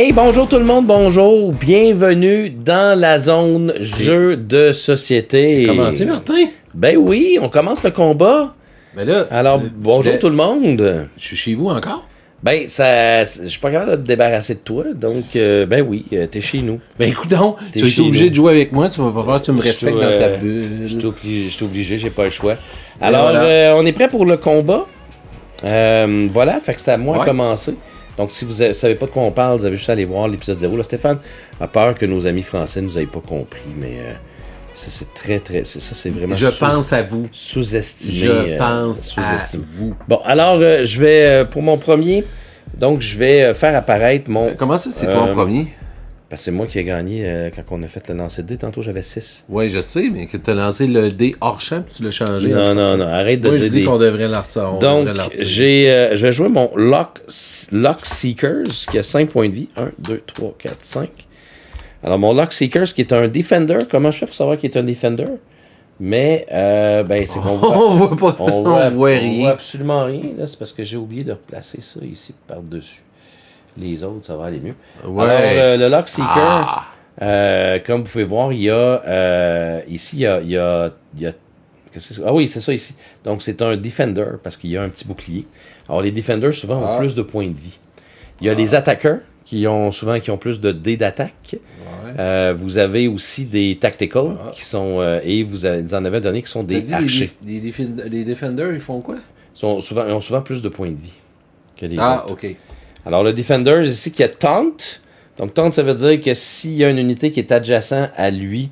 Hey, bonjour tout le monde, bonjour, bienvenue dans la zone Jeux de Société. C'est commencé, Martin? Ben oui, on commence le combat. Ben là, alors, bonjour tout le monde. Je suis chez vous encore? Ben, ça, je suis pas capable de te débarrasser de toi, donc, ben oui, t'es chez nous. Ben écoute donc, tu es obligé de jouer avec moi, tu vas voir, tu me respectes dans ta bulle. Je suis obligé, j'ai pas le choix. Alors, voilà. On est prêt pour le combat. Voilà, fait que c'est à moi de commencer. Donc, si vous ne savez pas de quoi on parle, vous avez juste à aller voir l'épisode 0. Là, Stéphane a peur que nos amis français ne nous aient pas compris, mais ça, c'est très... Ça, c'est vraiment... Je pense à vous. Sous-estimé. Je pense à vous. Bon, alors, je vais... pour mon premier, donc, je vais faire apparaître mon... Comment ça, c'est toi en premier? Ben, c'est moi qui ai gagné quand on a fait le lancer de dés. Tantôt, j'avais 6. Oui, je sais, mais que tu as lancé le dé hors champ puis tu l'as changé. Non, non, non, arrête de dire. Je dis qu'on devrait l'artirer. Donc, je vais jouer mon Lock Seekers qui a 5 points de vie. 1, 2, 3, 4, 5. Alors, mon Lock Seekers qui est un Defender. Comment je fais pour savoir qu'il est un Defender? Mais, ben, c'est qu'on voit. On voit pas. On voit rien. On voit absolument rien. C'est parce que j'ai oublié de replacer ça ici par-dessus. Les autres, ça va aller mieux. Ouais. Alors, le Lock Seeker, comme vous pouvez voir, il y a... ici, il y a ah oui, c'est ça ici. Donc, c'est un Defender, parce qu'il y a un petit bouclier. Alors, les Defenders, souvent, ont plus de points de vie. Il y a les attaqueurs, qui ont souvent plus de dés d'attaque. Ouais. Vous avez aussi des Tacticals, qui sont... et vous en avez un dernier qui sont des archers. Les Defenders, ils font quoi? Ils ont souvent plus de points de vie que les autres. OK. Alors, le Defender, ici, qui a Taunt. Donc, Taunt, ça veut dire que s'il y a une unité qui est adjacente à lui,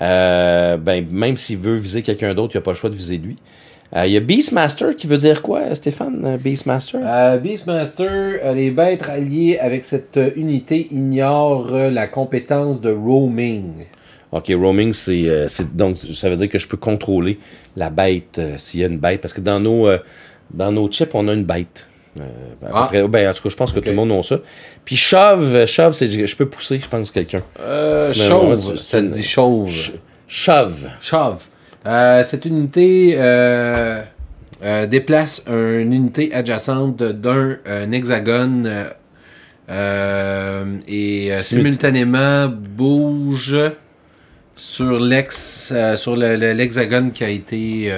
ben, même s'il veut viser quelqu'un d'autre, il n'a pas le choix de viser lui. Il y a Beastmaster, qui veut dire quoi, Stéphane? Beastmaster? Beastmaster, les bêtes alliées avec cette unité ignorent la compétence de Roaming. OK, Roaming, c'est... donc, ça veut dire que je peux contrôler la bête, s'il y a une bête. Parce que dans nos chips, on a une bête. Après, ben, en tout cas, je pense que tout le monde a ça. Puis shove, c'est je peux pousser, je pense, quelqu'un. Shove, ça se dit shove. Shove. Shove. Cette unité déplace une unité adjacente d'un hexagone et simultanément bouge sur l'hexagone qui a été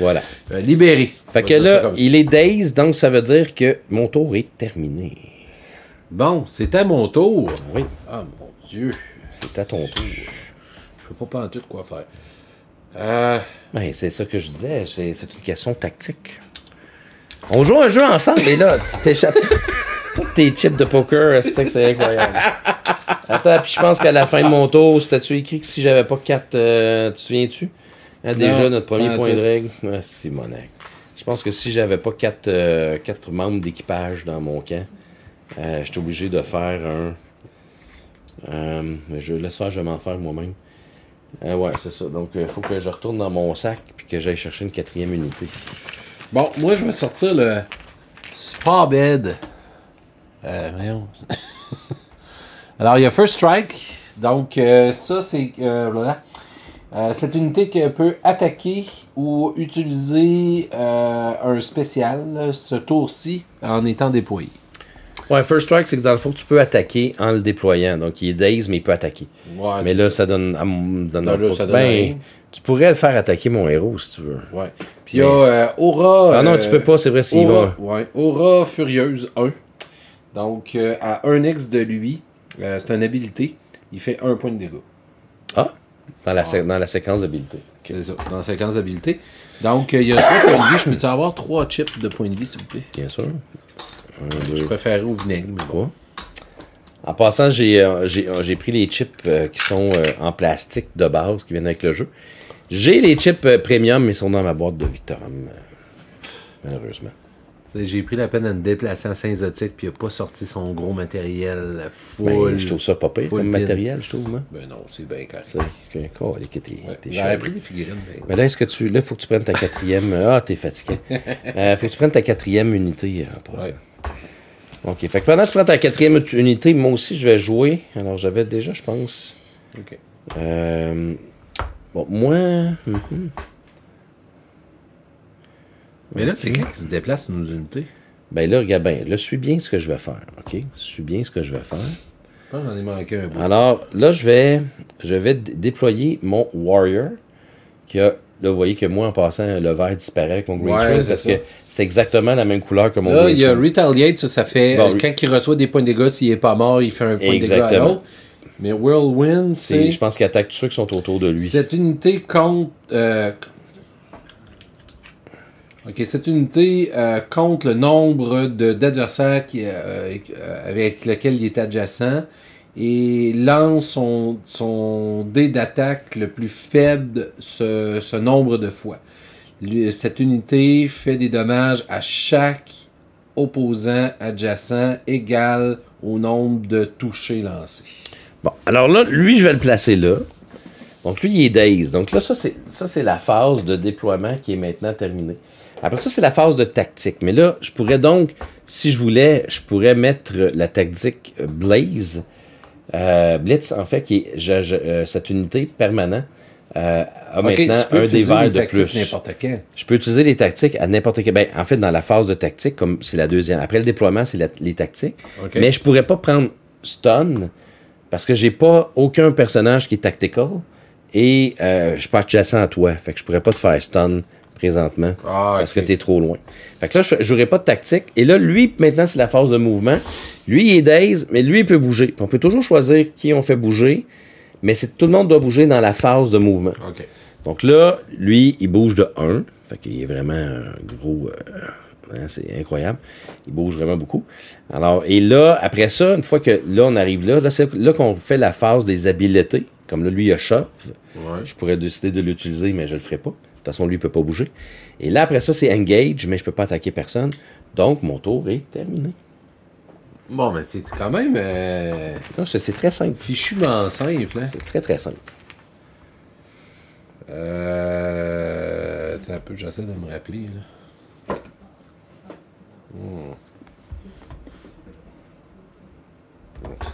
voilà. Libéré. Fait que là, il est dazed, donc ça veut dire que mon tour est terminé. Bon, c'est à mon tour. Oui. Ah, mon Dieu. C'est à ton tour. Je ne sais pas en tout quoi faire. Ben, c'est ça que je disais, c'est une question tactique. On joue un jeu ensemble, et là, tu t'échappes. Tous tes chips de poker, c'est incroyable. Attends, puis je pense qu'à la fin de mon tour, c'était-tu écrit que si j'avais pas 4, tu te souviens-tu? Hein, déjà, notre premier point de règle. Ah, c'est mon acte. Je pense que si j'avais pas 4 membres d'équipage dans mon camp, j'étais obligé de faire un... je laisse faire, je vais m'en faire moi-même. Ouais, c'est ça. Donc, il faut que je retourne dans mon sac puis que j'aille chercher une 4e unité. Bon, moi, je vais sortir le Spa Bed. Voyons. Alors, il y a First Strike. Donc, ça, c'est... voilà. Cette unité qui peut attaquer ou utiliser un spécial ce tour-ci en étant déployé. Ouais, First Strike, c'est que dans le fond, tu peux attaquer en le déployant. Donc, il est dazed, mais il peut attaquer. Ouais, mais là, ça donne... ben, tu pourrais le faire attaquer mon héros, si tu veux. Ouais. Puis, il y a Aura... Ah non, tu peux pas, c'est vrai, s'il va. Ouais. Aura Furieuse 1. Donc, à 1x de lui, c'est une habilité, il fait 1 point de dégâts. Ah! Dans la séquence d'habilité. Okay. C'est ça, dans la séquence d'habilité. Donc, il y a 3 points de vie. Je peux-tu avoir 3 chips de points de vie, s'il vous plaît? Bien sûr. Je préfère au vinaigre, mais bon. En passant, j'ai pris les chips qui sont en plastique de base, qui viennent avec le jeu. J'ai les chips premium, mais ils sont dans ma boîte de Victorum, malheureusement. J'ai pris la peine de me déplacer en Saint-Zotique puis il n'a pas sorti son gros matériel full. Ben, je trouve ça pas pire comme matériel, je trouve. Hein? Ben non, c'est bien correct. J'aurais pris des figurines. Ben. Ben là, est-ce que tu... Là, il faut que tu prennes ta 4e... Ah, t'es fatigué. Faut que tu prennes ta 4e unité. OK. Fait que pendant que tu prends ta 4e unité, moi aussi, je vais jouer. Alors, j'avais déjà, je pense... OK. Bon, moi... Mais là, c'est quand qui se déplace nos unités? Ben là, regarde bien. Là, suis bien ce que je vais faire. OK? Suis bien ce que je vais faire. J'en ai manqué un peu. Alors, là, je vais déployer mon Warrior. Qui a, là, vous voyez que moi, en passant, le vert disparaît avec mon Green Screen. Parce que c'est exactement la même couleur que mon Green Screen. Là, il y a Retaliate. Ça fait... Bon, quand il reçoit des points de dégâts, s'il n'est pas mort, il fait un point de dégâts à l'autre. Mais Whirlwind, c'est... Je pense qu'il attaque tous ceux qui sont autour de lui. Cette unité compte... OK, cette unité compte le nombre d'adversaires avec lequel il est adjacent et lance son dé d'attaque le plus faible ce nombre de fois. Cette unité fait des dommages à chaque opposant adjacent égal au nombre de touchés lancés. Bon, alors là, lui, je vais le placer là. Donc lui, il est dazed. Donc là, ça c'est la phase de déploiement qui est maintenant terminée. Après ça, c'est la phase de tactique. Mais là, je pourrais donc, si je voulais, je pourrais mettre la tactique Blaze. Blitz, en fait, qui est cette unité permanente a maintenant un des verts de plus. Je peux utiliser les tactiques à n'importe quel. Ben, en fait, dans la phase de tactique, comme c'est la deuxième. Après le déploiement, c'est les tactiques. Okay. Mais je pourrais pas prendre Stun parce que j'ai pas aucun personnage qui est tactical et je suis pas adjacent à toi. Fait que je pourrais pas te faire Stun présentement, parce que t'es trop loin. Fait que là, je n'aurai pas de tactique. Et là, lui, maintenant, c'est la phase de mouvement. Lui, il est daze, mais lui, il peut bouger. Puis on peut toujours choisir qui on fait bouger, mais tout le monde doit bouger dans la phase de mouvement. Okay. Donc là, lui, il bouge de 1. Fait qu'il est vraiment un gros... hein, c'est incroyable. Il bouge vraiment beaucoup. Alors, et là, après ça, une fois que là, on arrive là, c'est là qu'on fait la phase des habiletés. Comme là, lui, il a shove. Ouais. Je pourrais décider de l'utiliser, mais je le ferai pas. De toute façon, lui, il ne peut pas bouger. Et là, après ça, c'est engage, mais je ne peux pas attaquer personne. Donc, mon tour est terminé. Bon, mais c'est quand même... c'est très simple. Fichument simple, hein? C'est très, très simple. T'as un peu, j'essaie de me rappeler, là.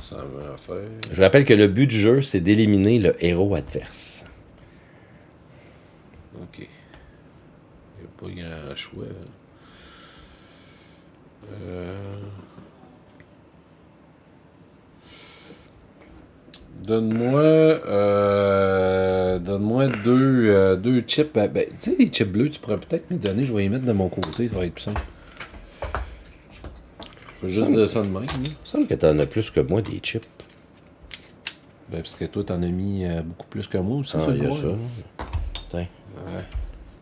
Ça m'a fait... Je rappelle que le but du jeu, c'est d'éliminer le héros adverse. OK. Il n'y a pas grand choix. Donne-moi deux chips. Ben, tu sais, les chips bleus, tu pourrais peut-être me donner. Je vais les mettre de mon côté. Ça va être plus simple. Je peux juste dire ça de même. Il me semble que tu en as plus que moi, des chips. Ben, parce que toi, tu en as mis beaucoup plus que moi aussi. Ah, il y a ça. Putain. Ouais. Ça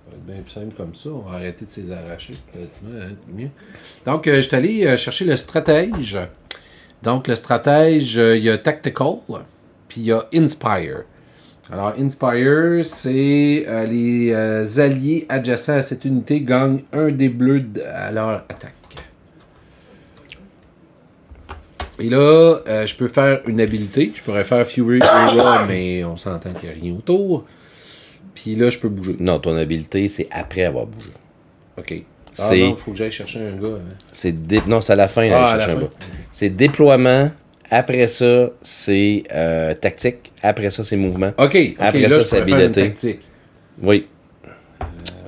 va être bien plus simple comme ça. On va arrêter de les arracher. Donc, je suis allé chercher le stratège. Donc, le stratège, il y a Tactical, puis il y a Inspire. Alors, Inspire, c'est les alliés adjacents à cette unité gagnent un dé bleu à leur attaque. Et là, je peux faire une habilité. Je pourrais faire Fury Hero, mais on s'entend qu'il n'y a rien autour. Puis là, je peux bouger. Non, ton habilité, c'est après avoir bougé. OK. Ah non, il faut que j'aille chercher un gars. Hein? Non, c'est à la fin d'aller chercher un gars. C'est déploiement. Après ça, c'est tactique. Après ça, c'est mouvement. OK. Après là, ça, c'est habilité. Tactique. Oui.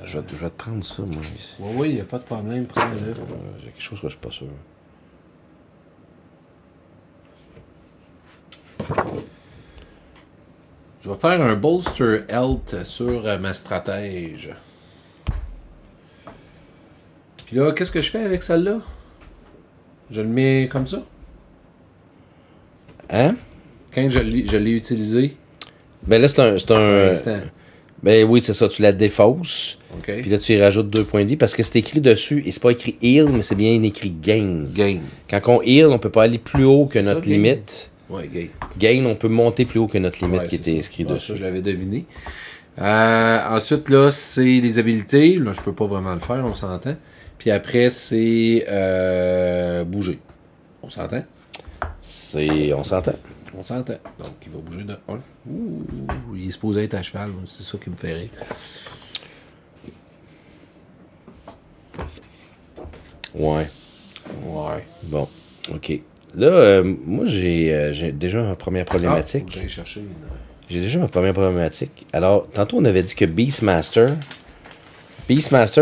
Je vais te prendre ça, moi. Ici. Oui, oui, il n'y a pas de problème pour ça. J'ai quelque chose que je ne suis pas sûr. Je vais faire un bolster health sur ma stratège. Puis là, qu'est-ce que je fais avec celle-là? Je le mets comme ça? Hein? Quand je l'ai utilisé? Ben là, c'est un... Ben oui, c'est ça. Tu la défausses. Okay. Puis là, tu y rajoutes 2 points de vie parce que c'est écrit dessus. Et c'est pas écrit heal, mais c'est bien écrit gain. Gain. Quand on heal, on peut pas aller plus haut que notre limite. Ouais, gain, on peut monter plus haut que notre limite qui était inscrite dessus. Ça, j'avais deviné. Ensuite, là, c'est les habilités. Là, je peux pas vraiment le faire, on s'entend. Puis après, c'est bouger. On s'entend? On s'entend. On s'entend. Donc, il va bouger de 1. Ouh, il est supposé être à cheval. C'est ça qui me fait rire. Ouais. Ouais. Bon, OK. Là, moi, j'ai déjà ma première problématique. J'ai déjà ma première problématique. Alors, tantôt, on avait dit que Beastmaster,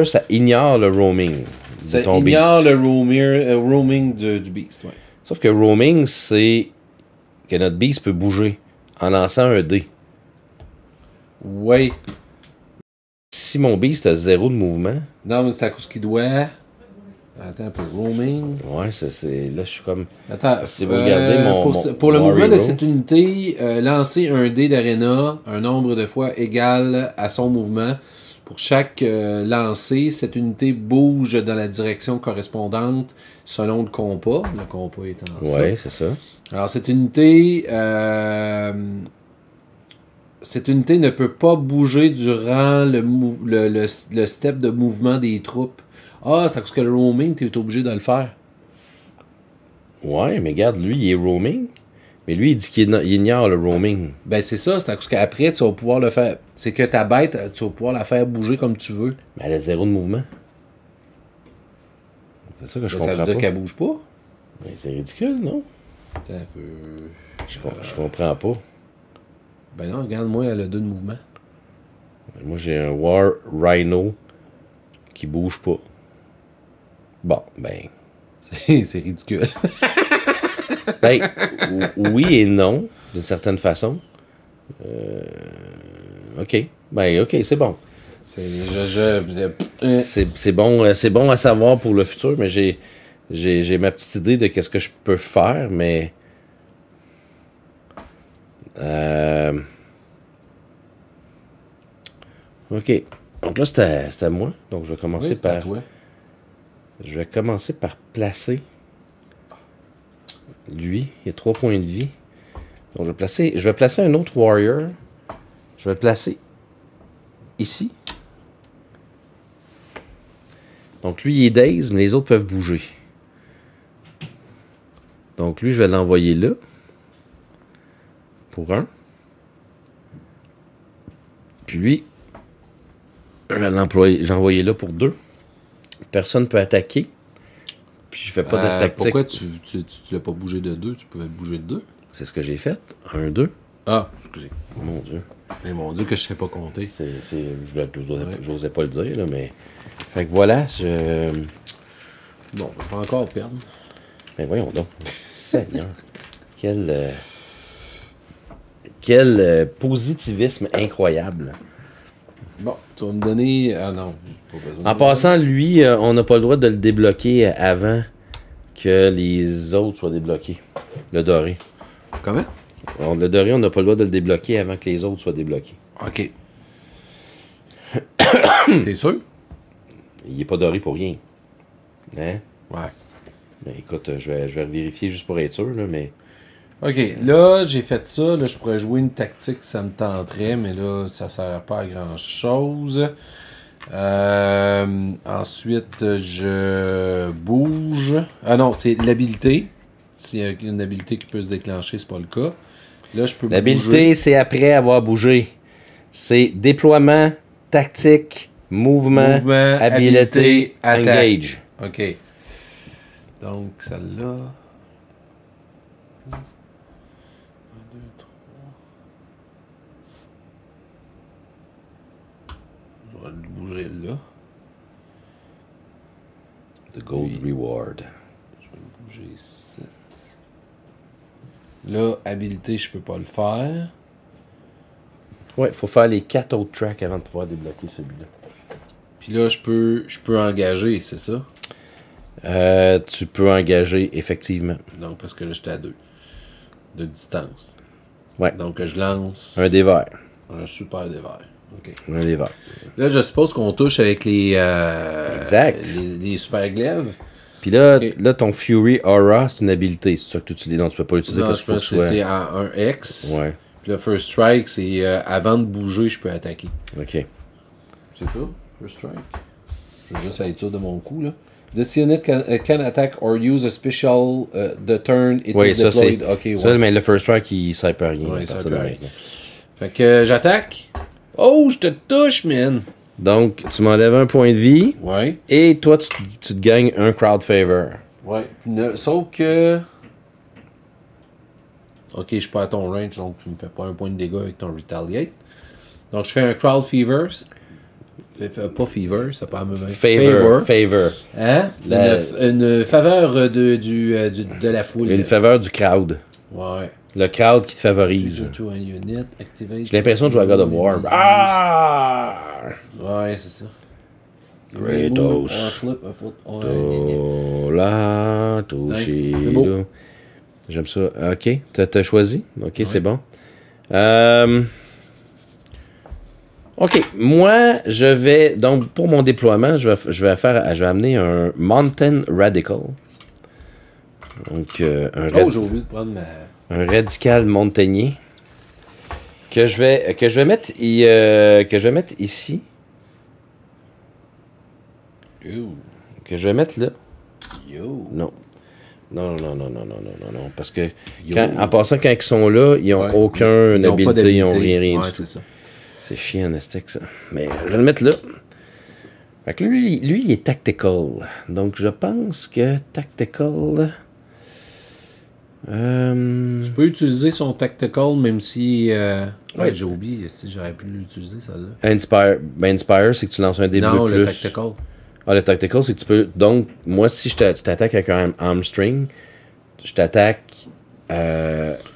ça ignore le roaming. Ça ignore le roaming du beast. Ouais. Sauf que roaming, c'est que notre beast peut bouger en lançant un dé. Oui. Si mon beast a zéro de mouvement. Non, mais c'est à cause qu'il doit. Attends un peu, roaming. Ouais, c'est. Là, je suis comme. Attends, si vous regardez mon. Pour le mouvement de cette unité, lancer un dé d'arena un nombre de fois égal à son mouvement. Pour chaque lancer, cette unité bouge dans la direction correspondante selon le compas. Le compas étant ça. Oui, c'est ça. Alors, cette unité ne peut pas bouger durant le step de mouvement des troupes. Ah, c'est parce que le roaming, tu es obligé de le faire. Ouais, mais regarde, lui, il est roaming. Mais lui, il dit qu'il ignore le roaming. Ben, c'est ça. C'est à cause qu'après, tu vas pouvoir le faire. C'est que ta bête, tu vas pouvoir la faire bouger comme tu veux. Mais elle a zéro de mouvement. C'est ça que je comprends pas. Ça veut dire qu'elle bouge pas? Ben, c'est ridicule, non? Attends un peu... Je comprends pas. Ben non, regarde, moi, elle a deux de mouvement. Ben, moi, j'ai un War Rhino qui bouge pas. Bon, ben... C'est ridicule. Ben, oui et non, d'une certaine façon. OK. Ben, OK, c'est bon. C'est bon à savoir pour le futur, mais j'ai ma petite idée de qu'est-ce que je peux faire, mais... OK. Donc là, c'est à moi. Donc, je vais commencer par... À toi. Je vais commencer par placer... Lui, il a 3 points de vie. Donc, je vais placer un autre warrior. Je vais le placer ici. Donc, lui, il est dazed, mais les autres peuvent bouger. Donc, lui, je vais l'envoyer là. Pour un. Puis lui, je vais l'envoyer là pour 2. Personne ne peut attaquer. Puis je fais pas de tactique. Pourquoi tu l'as pas bougé de 2? Tu pouvais bouger de 2? C'est ce que j'ai fait. 1, 2. Ah, excusez. Mon Dieu. Mais mon Dieu que je sais pas compter. Je n'osais pas le dire, là, mais... Fait que voilà, je... Bon, on va pas encore perdre. Mais voyons donc. Seigneur. Quel positivisme incroyable. Bon, tu vas me donner... Ah non, pas besoin. En passant, lui, on n'a pas le droit de le débloquer avant que les autres soient débloqués. Le doré. Comment? Alors, le doré, on n'a pas le droit de le débloquer avant que les autres soient débloqués. OK. T'es sûr? Il n'est pas doré pour rien. Hein? Ouais. Ben, écoute, je vais vérifier juste pour être sûr, là, mais... OK, là, j'ai fait ça. Là, je pourrais jouer une tactique, ça me tenterait, mais là, ça ne sert pas à grand-chose. Ensuite, je bouge. Ah non, c'est l'habilité. S'il y a une habilité qui peut se déclencher, c'est pas le cas. Là, je peux bouger. L'habilité, c'est après avoir bougé. C'est déploiement, tactique, mouvement habilité, engage. OK. Donc, celle-là... Bouger là. The Gold Reward. Je vais bouger ici. Là, habilité, je peux pas le faire. Ouais, il faut faire les 4 autres tracks avant de pouvoir débloquer celui-là. Puis là, je peux engager, c'est ça? Tu peux engager, effectivement. Donc, parce que là, j'étais à 2. De distance. Ouais. Donc, je lance... Un dévers. Un super dévers. Okay. Là, je suppose qu'on touche avec les, exact. Les super glaives. Puis là, okay. Là, ton Fury Aura, c'est une habilité. C'est ça que tu utilises. Non, tu peux pas l'utiliser parce que c'est un X. Ouais. Puis le First Strike, c'est avant de bouger, je peux attaquer. OK. C'est ça, First Strike. Je veux juste être sûr de mon coup, là. This unit can attack or use a special the turn it is deployed. Okay, ça, ouais. Mais le First Strike, il sert pas à rien. Ouais, fait que j'attaque. Oh, je te touche, man! Donc, tu m'enlèves un point de vie. Ouais. Et toi, tu te gagnes un crowd favor. Ouais. Sauf que... OK, je suis pas à ton range, donc tu me fais pas un point de dégâts avec ton retaliate. Donc, je fais un crowd favor. Pas fever, ça parle même. Favor. Hein? Une faveur de la foule. Une faveur du crowd. Ouais. Le crowd qui te favorise. J'ai l'impression de jouer à God of War. Ah! Ouais, c'est ça. Kratos. J'aime ça. Ok, t'as choisi. Ok, ouais. C'est bon. Ok, moi, je vais... Donc, pour mon déploiement, je vais amener un Mountain Radical. Donc, j'ai oublié de prendre ma... Un radical montaignier que je vais mettre ici. Yo. Que je vais mettre là. Yo. Non. Non. Parce que, en passant, quand ils sont là, ils n'ont aucune habilité, ils n'ont rien du tout. C'est chiant, Aztec, ça. Mais je vais le mettre là. Fait que lui, il est tactical. Donc, je pense que tactical... Tu peux utiliser son tactical même si... Ouais, j'ai oublié, j'aurais pu l'utiliser, celle-là. Inspire, c'est que tu lances un dé de plus. Non, le tactical. Ah, le tactical, c'est que tu peux... Donc, moi, si je t'attaque avec un hamstring, je t'attaque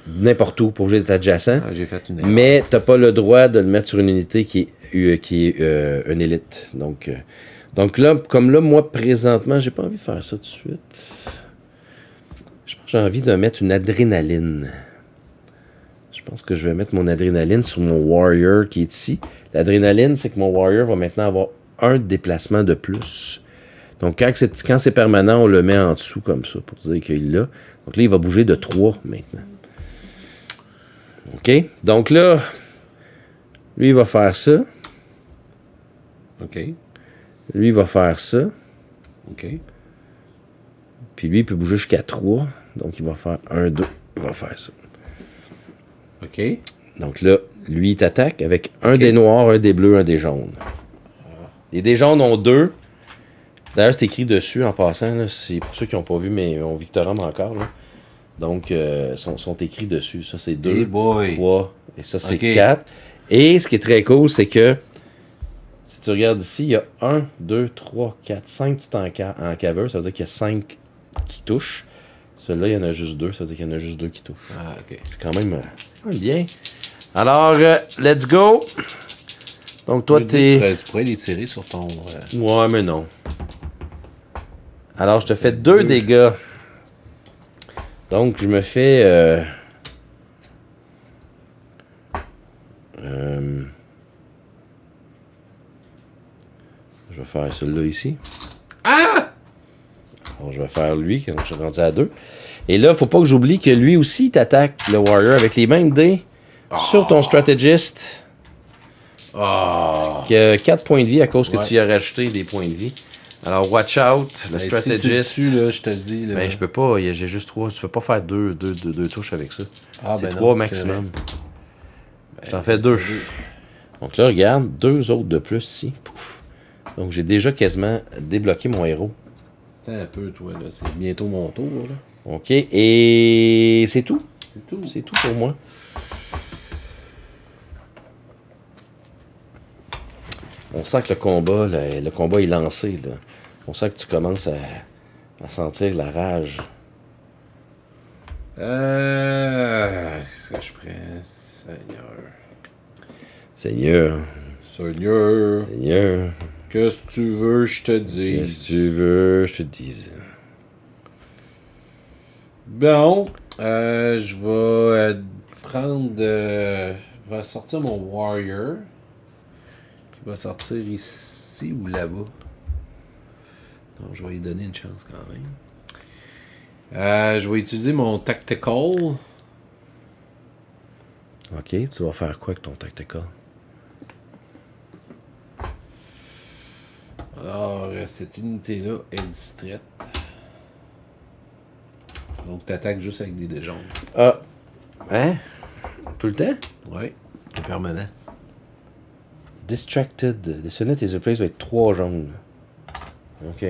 n'importe où pour jouer d'être adjacent. Ah, j'ai fait une erreur. Mais t'as pas le droit de le mettre sur une unité qui est une élite. Donc là, comme là, moi, présentement, j'ai pas envie de faire ça tout de suite. J'ai envie de mettre une adrénaline. Je pense que je vais mettre mon adrénaline sur mon warrior qui est ici. L'adrénaline, c'est que mon warrior va maintenant avoir un déplacement de plus. Donc, quand c'est permanent, on le met en dessous comme ça pour dire qu'il l'a. Donc là, il va bouger de 3 maintenant. OK? Donc là, lui, il va faire ça. OK. Lui, il va faire ça. OK. Puis lui, il peut bouger jusqu'à 3. Donc, il va faire 1, 2. Il va faire ça. OK. Donc là, lui, il t'attaque avec un dé noir, un dé bleu, un dé jaune. Les dés jaunes ont 2. D'ailleurs, c'est écrit dessus en passant. C'est pour ceux qui n'ont pas vu, mais on Victorum encore. Là. Donc, sont écrits dessus. Ça, c'est 2, hey boy. 3. Et ça, c'est 4. Et ce qui est très cool, c'est que si tu regardes ici, il y a 1, 2, 3, 4, 5 petits encaveurs. Ça veut dire qu'il y a 5 qui touchent. Celui-là, il y en a juste 2, ça veut dire qu'il y en a juste 2 qui touchent. Ah, ok. C'est quand même bien. Alors, let's go! Donc, toi, tu pourrais les tirer sur ton... Ouais, mais non. Alors, je te fais 2 dégâts. Donc, je me fais... Je vais faire celui-là ici. Ah! Bon, je vais faire lui, donc je suis rendu à 2. Et là, faut pas que j'oublie que lui aussi t'attaque le warrior avec les mêmes dés sur ton strategist. Qui a 4 points de vie à cause que tu y as rajouté des points de vie. Alors, watch out, le strategist. Si tu, là, je te le dis. Là, ben, je peux pas, j'ai juste 3. Tu peux pas faire 2 touches avec ça. Ah, c'est 3 maximum. Ben, je t'en fais 2. Donc là, regarde, 2 autres de plus ici. Pouf. Donc, j'ai déjà quasiment débloqué mon héros. Un peu, toi, là. C'est bientôt mon tour, là. OK. Et c'est tout. C'est tout. C'est tout pour moi. On sent que le combat est lancé, là. On sent que tu commences à sentir la rage. Qu'est-ce que je prends? Seigneur. Qu'est-ce que tu veux, je te dise? Qu'est-ce que tu veux, je te dise? Bon, je vais prendre... je vais sortir mon warrior. Il va sortir ici ou là-bas. Donc, je vais lui donner une chance quand même. Je vais utiliser mon tactical. OK, tu vas faire quoi avec ton tactical? Alors, cette unité-là est distraite. Donc, t'attaques juste avec des déjeunes. Ah! Hein? Tout le temps? Oui, c'est permanent. Distracted. The Senate is replaced with 3 jaunes. OK.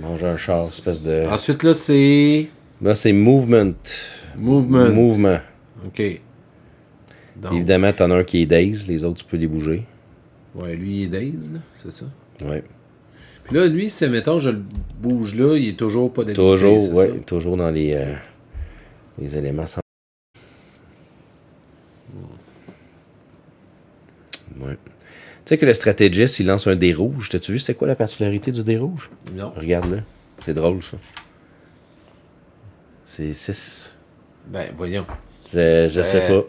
Mange un char, espèce de... Ensuite, là, c'est... Là, c'est Movement. Mouvement. OK. Donc, évidemment, t'en as un qui est daze, les autres, tu peux les bouger. Ouais, lui, il est daze, c'est ça? Ouais. Puis là, lui, c'est, mettons, je le bouge là, il est toujours pas débuté. Toujours, ouais, ça? Toujours dans les éléments sans... Ouais. Tu sais que le stratégiste, il lance un dé rouge. T'as-tu vu c'est quoi la particularité du dé rouge? Non. Regarde-le. C'est drôle, ça. C'est 6. Ben, voyons. Je sais pas.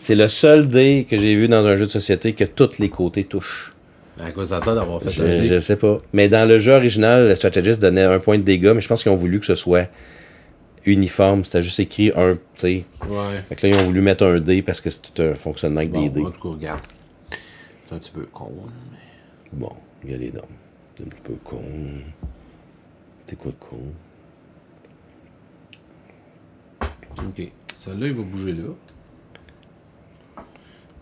C'est le seul dé que j'ai vu dans un jeu de société que tous les côtés touchent. À cause de ça d'avoir fait un dé? Je sais pas. Mais dans le jeu original, le stratégiste donnait un point de dégâts, mais je pense qu'ils ont voulu que ce soit uniforme. C'était juste écrit un, tu sais. Ouais. Fait que là, ils ont voulu mettre un dé parce que c'est tout un fonctionnement avec des dés. En tout cas, regarde. C'est un petit peu con, mais... Bon, il y a les dents. C'est un petit peu con. C'est quoi de con? OK. Celle-là, il va bouger là.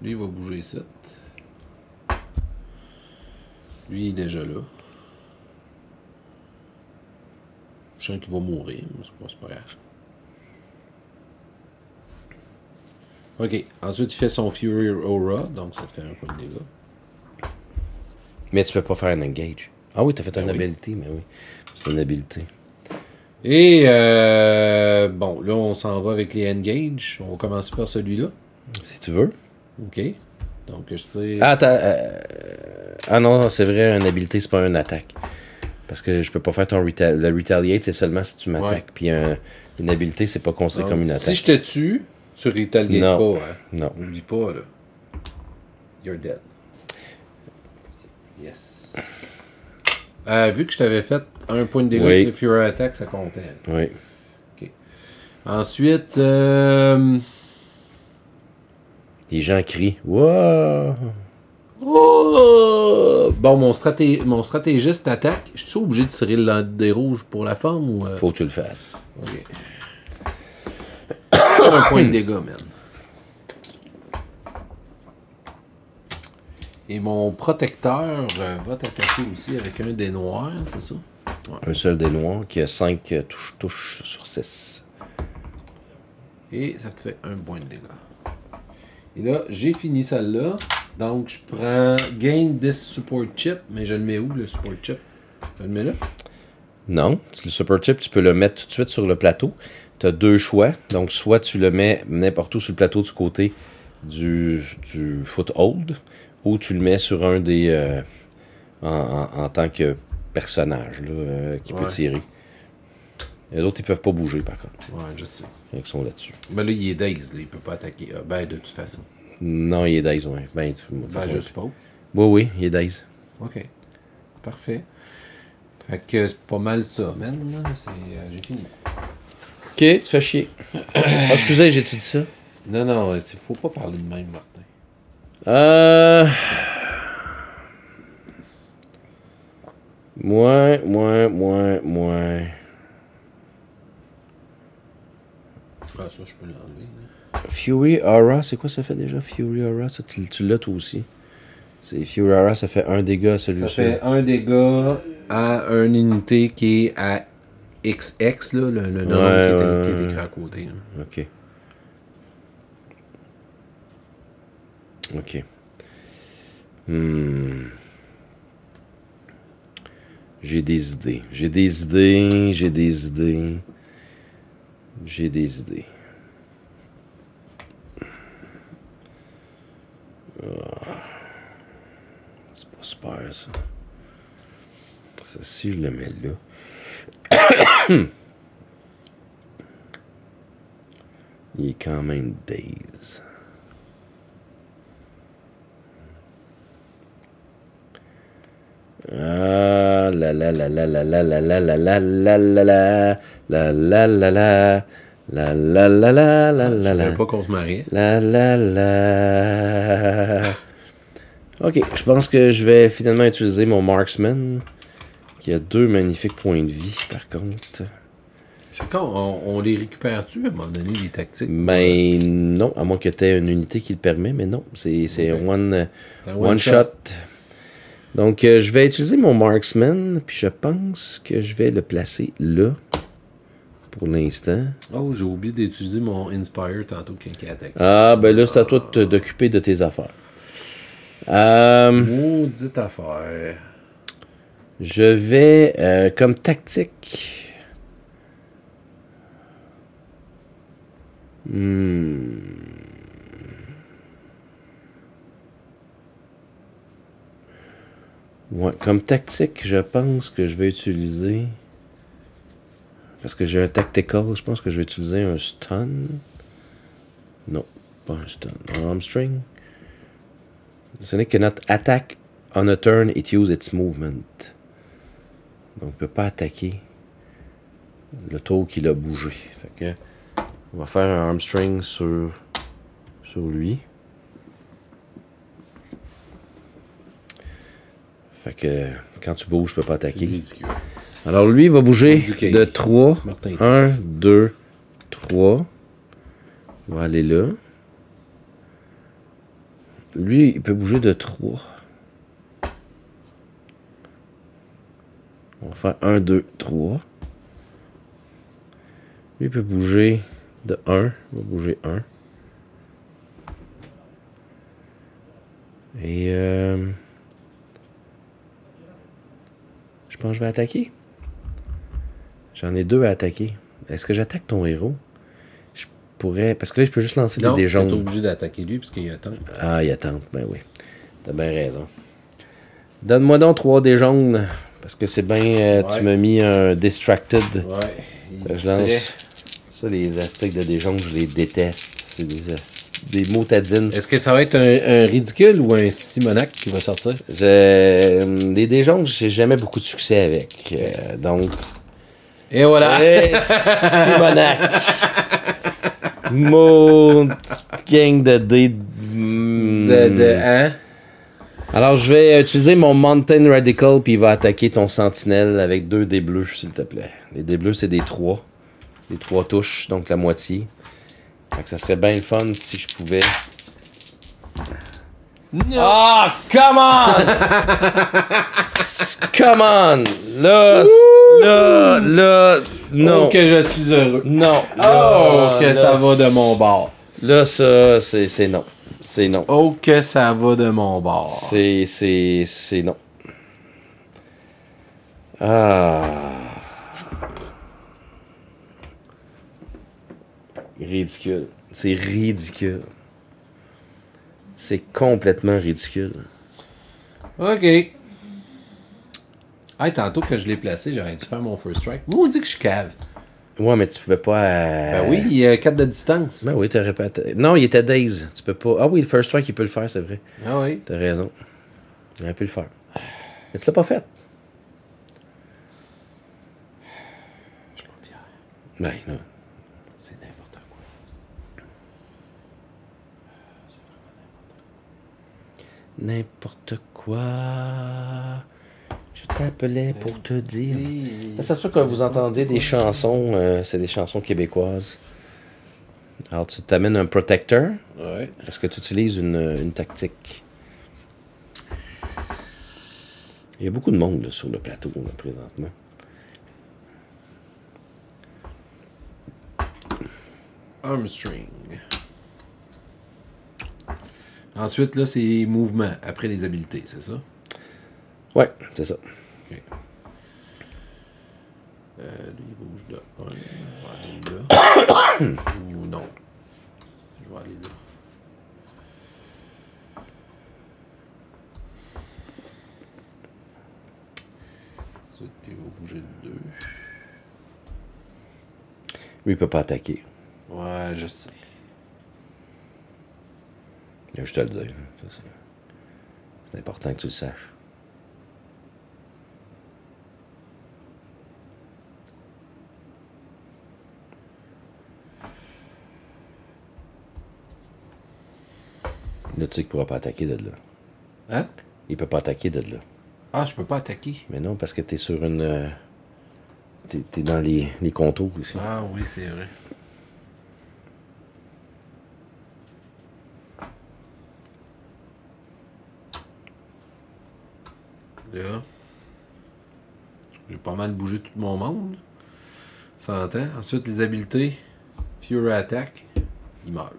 Lui, il va bouger 7. Lui, il est déjà là. Je sens qu'il va mourir, mais c'est pas grave. OK. Ensuite, il fait son Fury Aura, donc ça te fait un coup de dégâts. Mais tu peux pas faire un engage. Ah oui, t'as fait une habilité, mais oui. C'est une habilité. Et bon, là, on s'en va avec les engage. On va commencer par celui-là. Si tu veux. OK. Donc, je sais... Ah, ah non, c'est vrai, une habilité, c'est pas une attaque. Parce que je peux pas faire ton retaliate. Le retaliate, c'est seulement si tu m'attaques. Ouais. Puis une habilité, c'est pas construit donc, comme une attaque. Si je te tue... Tu retaliates pas, hein? Non. N'oublie pas, là. You're dead. Yes. Vu que je t'avais fait un point de dégâts avec le Fury Attack, ça comptait. Oui. OK. Ensuite, les gens crient. Wow! Oh! Bon, mon stratégiste attaque. Je suis obligé de tirer le dé rouge pour la forme ou... Faut que tu le fasses. OK. Un point de dégâts, man. Et mon protecteur va t'attaquer aussi avec un dé noir, c'est ça? Ouais. Un seul dé noir qui a 5 touches sur 6. Et ça te fait un point de dégâts. Et là, j'ai fini celle-là. Donc, je prends Gain this Support Chip. Mais je le mets où, le Support Chip? Je le mets là? Non. Le Support Chip, tu peux le mettre tout de suite sur le plateau. Tu as deux choix. Donc, soit tu le mets n'importe où sur le plateau du côté du foothold, ou tu le mets sur un des... en tant que personnage là, qui peut tirer. Les autres, ils peuvent pas bouger, par contre. Ouais, je sais. Ils sont là-dessus. Mais là, il est daze, là. Il peut pas attaquer. Ben, de toute façon. Non, il est daze, oui. Ben, je suppose. Oui, oui, il est daze. OK. Parfait. Fait que c'est pas mal ça, man. J'ai fini. OK, tu fais chier. Ah, excusez, j'ai-tu dit ça? Non, non, il faut pas parler de même, Martin. Moi. Ah, ça, je peux l'enlever. Fury Aura, c'est quoi ça fait déjà? Fury Aura, ça, tu l'as toi aussi. Fury Aura, ça fait un dégât à celui-ci. Ça fait un dégât à une unité qui est à... XX, là, le nom qui est écrit à côté. Là. OK. OK. Hmm. J'ai des idées. Oh. C'est pas super, ça. Ça, si je le mets là... Il est quand même daze. Ah la la la la la la la la la la la la la la la la la la la la la la la la. Je veux pas qu'on se marie. La la la. OK, je pense que je vais finalement utiliser mon marksman. Il y a deux magnifiques points de vie, par contre. C'est quand on les récupère-tu à un moment donné, les tactiques? Ben non, à moins que tu aies une unité qui le permet, mais non, c'est one shot. Donc, je vais utiliser mon marksman, puis je pense que je vais le placer là pour l'instant. Oh, j'ai oublié d'utiliser mon Inspire tantôt qui attaque. Ah, ben là, c'est à toi de t'occuper de tes affaires. Maudite affaire. Je vais, comme tactique... Ouais, comme tactique, je pense que je vais utiliser... Parce que j'ai un tactical, je pense que je vais utiliser un stun. Non, pas un stun, un hamstring. Ce n'est que notre attaque on a turn, it uses its movement. Donc, on ne peut pas attaquer le tour qu'il a bougé. Fait que, on va faire un hamstring sur lui. Fait que, quand tu bouges, tu ne peux pas attaquer. Alors, lui, il va bouger de 3. 1, 2, 3. On va aller là. Lui, il peut bouger de 3. On va faire 1, 2, 3. Lui, il peut bouger de 1. On va bouger 1. Et... je pense que je vais attaquer. J'en ai 2 à attaquer. Est-ce que j'attaque ton héros? Je pourrais... Parce que là, je peux juste lancer des jaunes. Non, t'es obligé d'attaquer lui, parce qu'il attend. Ah, il attend. Ben oui. T'as bien raison. Donne-moi donc 3 des jaunes. Parce que c'est bien... tu m'as mis un Distracted. Ouais. Je lance... Ça, les astiques de des jaunes, je les déteste. C'est des motadines. Est-ce que ça va être un ridicule ou un Simonac qui va sortir? Des déjons, j'ai jamais beaucoup de succès avec. Donc... Et voilà! Hey, Simonac! Mon gang de dés... Alors, je vais utiliser mon Mountain Radical, puis il va attaquer ton sentinelle avec 2 dés bleus, s'il te plaît. Les dés bleus, c'est des 3. Des 3 touches, donc la moitié. Fait que ça serait bien le fun si je pouvais... No. Oh, come on! Come on! Là, là, là, non. Oh, que je suis heureux. Non. Oh, là, que là, ça va de mon bord. Là, ça, c'est non. C'est non. Oh, que ça va de mon bord. C'est non. Ah... Ridicule. C'est ridicule. C'est complètement ridicule. OK. Hey, tantôt que je l'ai placé, j'aurais dû faire mon first strike. Moi, on dit que je cave. Ouais, mais tu pouvais pas... Ben oui, il y a 4 de distance. Ben oui, t'aurais pas... Non, il était daze. Tu peux pas... Ah oui, le first strike, il peut le faire, c'est vrai. Ah oui. T'as raison. Il aurait pu le faire. Mais tu l'as pas fait. Je l'en dirais. Ben non. N'importe quoi. Je t'appelais pour te dire. Ben, ça se peut que vous entendez des chansons. C'est des chansons québécoises. Alors, tu t'amènes un protecteur. Ouais. Est-ce que tu utilises une tactique? Il y a beaucoup de monde là, sur le plateau là, présentement. Armstring. Ensuite, là, c'est mouvement, après les habiletés, c'est ça? Ouais, c'est ça. OK. Lui, il bouge là. Je vais aller là. Ou non. Je vais aller là. Ensuite, il va bouger de 2. Lui, il peut pas attaquer. Ouais, je sais. Je te le dis. C'est important que tu le saches. Là, tu sais qu'il ne pourra pas attaquer de là. Hein? Il peut pas attaquer de là. Ah, je peux pas attaquer? Mais non, parce que tu es sur une... t'es dans les contours aussi. Ah oui, c'est vrai. J'ai pas mal bougé tout mon monde. Ça entend. Ensuite, les habiletés. Fury Attack. Il meurt.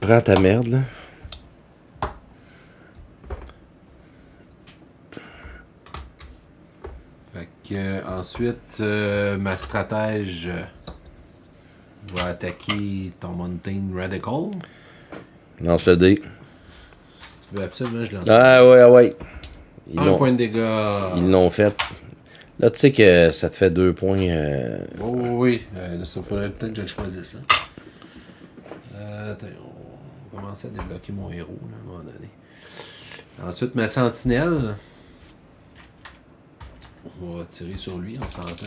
Prends ta merde, là. Fait que, ensuite, ma stratège va attaquer ton Mountain Radical. Lance le dé. Tu veux absolument je lance. Ah ouais, ah ouais. Un point de dégâts. Ils l'ont fait. Là, tu sais que ça te fait 2 points. Oh, oui, oui. Ça faudrait peut-être que je choisisse ça. Attends, on va commencer à débloquer mon héros, là, à un moment donné. Ensuite, ma sentinelle. On va tirer sur lui, on s'entend.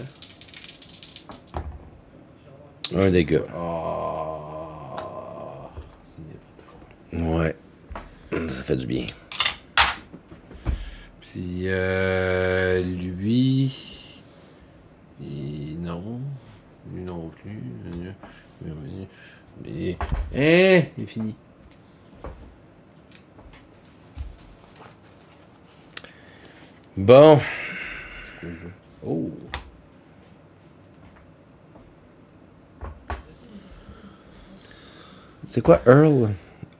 Un dégât. Oh, c'est n'importe quoi. Ouais, ça fait du bien. Puis, lui... Et non. Lui non plus. Mais... Hein! Il est fini. Bon. Oh! C'est quoi Earl?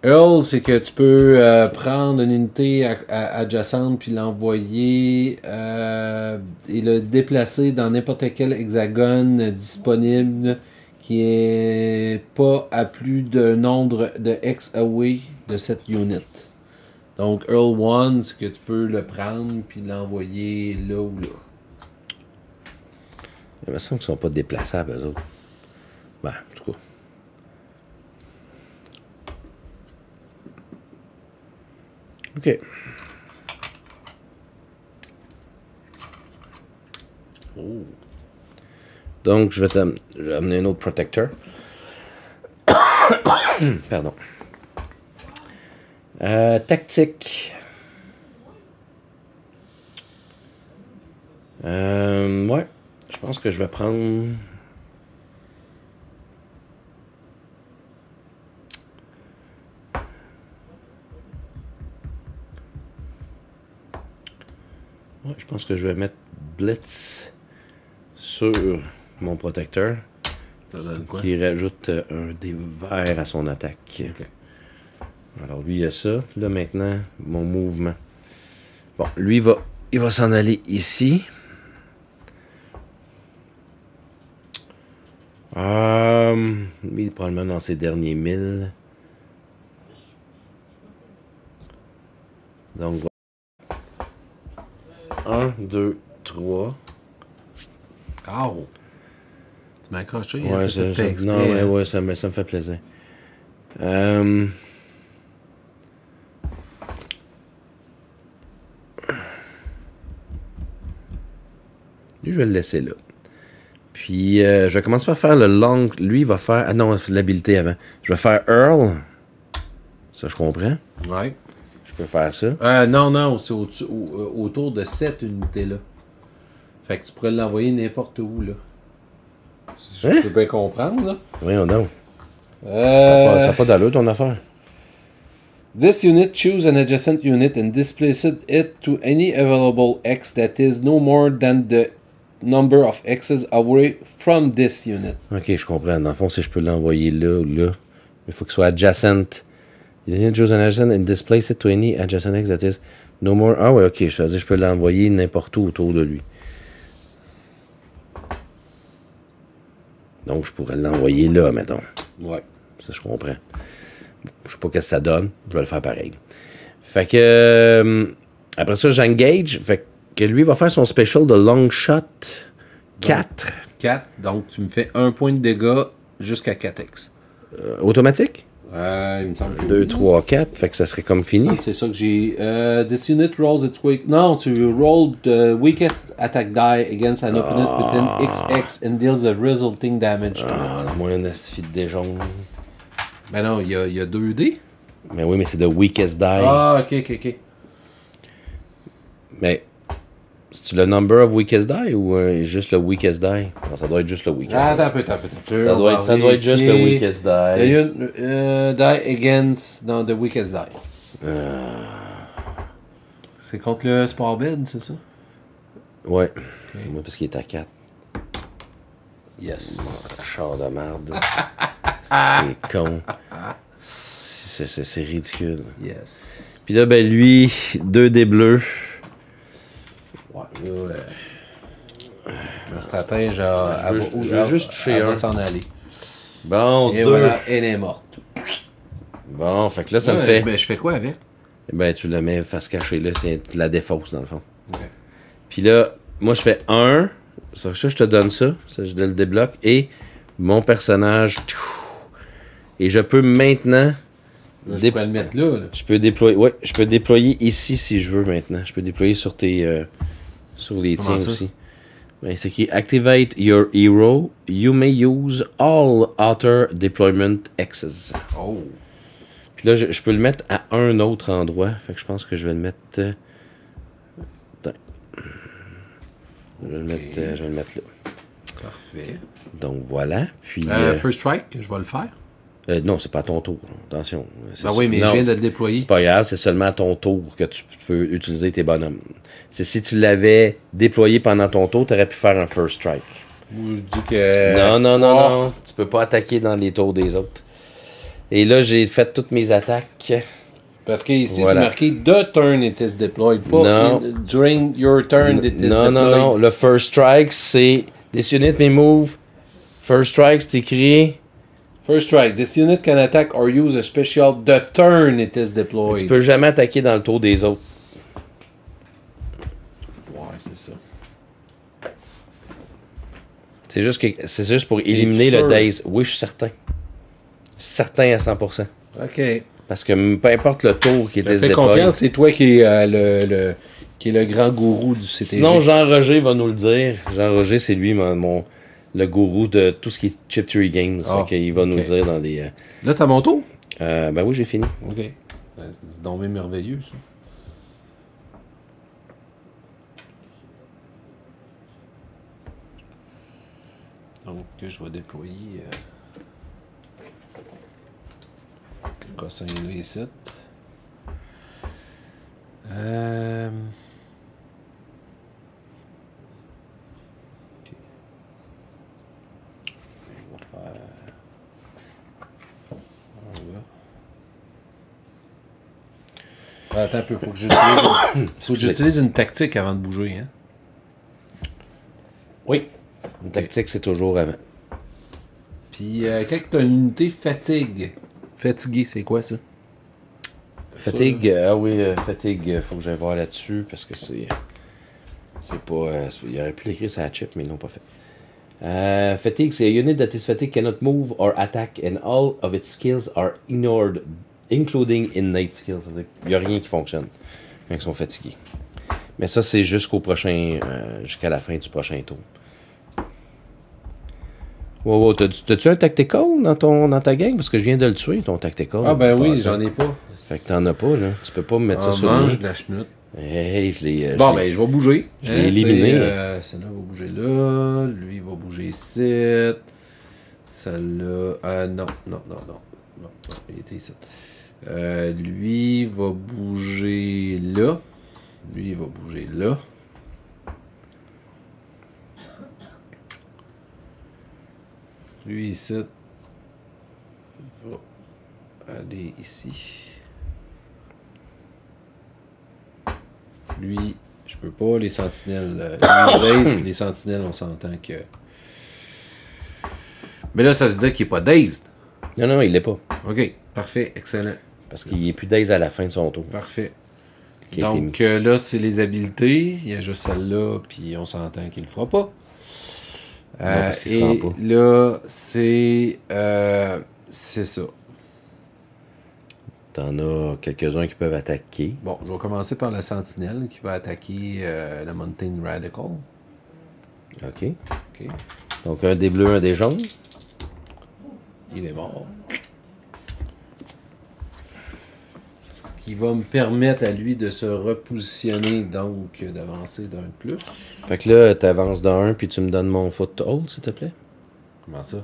Earl, c'est que tu peux prendre une unité adjacente puis l'envoyer et le déplacer dans n'importe quel hexagone disponible qui est pas à plus de nombre de X away de cette unit. Donc Earl 1, c'est que tu peux le prendre puis l'envoyer là ou là. Il me semble qu'ils sont pas déplaçables, eux autres. Ben, en tout cas. OK. Oh. Donc, je vais amener un autre protecteur. Pardon. Tactique. Ouais. Je pense que je vais prendre... Ouais, je pense que je vais mettre Blitz sur mon protecteur. Ça donne quoi? Qui rajoute un dé vert à son attaque. Okay. Alors lui, il a ça. Là, maintenant, mon mouvement. Bon, lui, il va s'en aller ici. Lui, probablement dans ses derniers 1000. Donc, voilà. 1, 2, 3. Oh! Tu m'as accroché. Ouais, non, mais ouais, ça me fait plaisir. Lui, je vais le laisser là. Puis, je vais commencer par faire le long. Lui, il va faire... Ah non, l'habilité avant. Je vais faire Earl. Ça, je comprends. Ouais. Je peux faire ça. Non, non, c'est autour de cette unité-là. Fait que tu pourrais l'envoyer n'importe où, là. Si hein? Je peux bien comprendre, là. Oui, non. Ça n'a pas d'allure, ton affaire. This unit, choose an adjacent unit and displace it to any available X that is no more than the number of X's away from this unit. OK, je comprends. Dans le fond, si je peux l'envoyer là ou là, il faut qu'il soit adjacent. The unit choose an adjacent and displace it to any adjacent X that is no more... Ah ouais, OK, je veux dire, je peux l'envoyer n'importe où autour de lui. Donc, je pourrais l'envoyer là, mettons. Ouais. Ça, je comprends. Je sais pas ce que ça donne. Je vais le faire pareil. Fait que... après ça, j'engage. Fait que... lui va faire son special de long shot 4. 4, donc tu me fais 1 point de dégâts jusqu'à 4x. Automatique? Il me semble. 2, 3, 4, fait que ça serait comme fini. C'est ça que j'ai. This unit rolls its weak. Non, tu roll the weakest attack die against an opponent within XX and deals the resulting damage to it. Ah, moi, on a ce fit des jaunes. Ben non, il y a 2 dés. Mais oui, mais c'est the weakest die. Ah, ok, ok, ok. Mais. C'est-tu le number of weakest die ou juste le weakest die? Non, ça doit être juste le weakest die. Ah, t'as un peu. Ça doit être juste le weakest die. Il y a une die against dans the weakest die. C'est contre le sport bed, c'est ça? Ouais. Okay. Moi, parce qu'il est à 4. Yes. Char de merde. C'est con. C'est ridicule. Yes. Puis là, ben lui, 2 dés bleus. Ouais, ouais. Un stratège, genre, je veux juste toucher un. S'en aller. Bon, et deux. Voilà, elle est morte. Bon, fait que là, ça me fait... Ben, je fais quoi avec? Ben, tu la mets face cachée, là. C'est la défausse, dans le fond. Okay. Puis là, moi, je fais un. Ça, je te donne ça. Ça, je le débloque. Et mon personnage... Et je peux maintenant... Là, je peux le mettre là, là. Je peux déployer... Ouais, je peux déployer ici, si je veux, maintenant. Je peux déployer sur tes... sur les tiens aussi. Ben, c'est qui Activate your hero. You may use all other deployment X's. Oh! Puis là, je peux le mettre à un autre endroit. Fait que je pense que je vais le mettre... Je vais le mettre là. Parfait. Donc voilà. Puis... first strike, je vais le faire. Non, c'est pas à ton tour. Attention. Ben oui, mais je viens de le déployer. C'est pas grave, c'est seulement à ton tour que tu peux utiliser tes bonhommes. C'est si tu l'avais déployé pendant ton tour, tu aurais pu faire un first strike. Ou je dis que... Non, non, non, non. Tu peux pas attaquer dans les tours des autres. Et là, j'ai fait toutes mes attaques. Parce que ici, voilà. C'est marqué « The turn it is deployed », pas « During your turn it is deployed ». Non, non, non. Le first strike, c'est « This unit may move ». First strike, c'est écrit... First strike. This unit can attack or use a special the turn it is deployed. Tu peux jamais attaquer dans le tour des autres. Ouais, c'est ça. C'est juste que c'est juste pour éliminer le daze. Oui, je suis certain. Certain à 100%. OK. Parce que peu importe le tour qui est déployé. Fais confiance, c'est toi qui est le grand gourou du CTG. Sinon, Jean-Roger va nous le dire. Jean-Roger, c'est lui mon... Le gourou de tout ce qui est Chip Theory Games. Oh, il va nous dire dans les... Là, c'est à mon tour? Ben oui, j'ai fini. OK. C'est donc même merveilleux, ça. Donc, je vais déployer... le cossin là, ici. Attends un peu, faut que j'utilise une tactique avant de bouger, hein? Oui. Une tactique, c'est toujours avant. Puis, quand tu as une unité fatigue. Fatigué, c'est quoi ça? Fatigue, ça, ah oui, fatigue, faut que j'aille voir là-dessus parce que c'est. C'est pas. Il aurait pu l'écrire sur la chip, mais ils l'ont pas fait. Fatigue, c'est a unit that is fatigued cannot move or attack and all of its skills are ignored. Including innate skills. Il n'y a rien qui fonctionne. Quand ils sont fatigués. Mais ça, c'est jusqu'au prochain. Jusqu'à la fin du prochain tour. Wow, wow. T'as-tu un tactical dans ta gang? Parce que je viens de le tuer, ton tactical. Ah ben oui, j'en ai pas. Fait que t'en as pas, là. Tu peux pas me mettre ça sur le. De la chenoute. Hey, je l'ai. Bon, ben, je vais bouger. Je l'ai éliminé. Celle-là va bouger là. Lui, il va bouger ici. Celle-là. Non, non, non, non. Non, non, il était ici. Lui va bouger là. Lui il va bouger là. Lui ici va aller ici. Lui, je peux pas, les sentinelles. Lui, les sentinelles, on s'entend que. Mais là, ça veut dire qu'il n'est pas dazed. Non, non, il l'est pas. OK, parfait, excellent. Parce qu'il n'est plus d'aise à la fin de son tour. Parfait. Donc là, c'est les habilités. Il y a juste celle-là, puis on s'entend qu'il ne le fera pas. Non, parce qu'il ne se rend pas. Là, c'est... c'est ça. T'en as quelques-uns qui peuvent attaquer. Bon, je vais commencer par la sentinelle qui va attaquer la Mountain Radical. OK. OK. Donc, un des bleus, un des jaunes. Il est mort. Ce qui va me permettre à lui de se repositionner, donc d'avancer d'un de plus. Fait que là, tu avances d'un, puis tu me donnes mon foothold, s'il te plaît. Comment ça?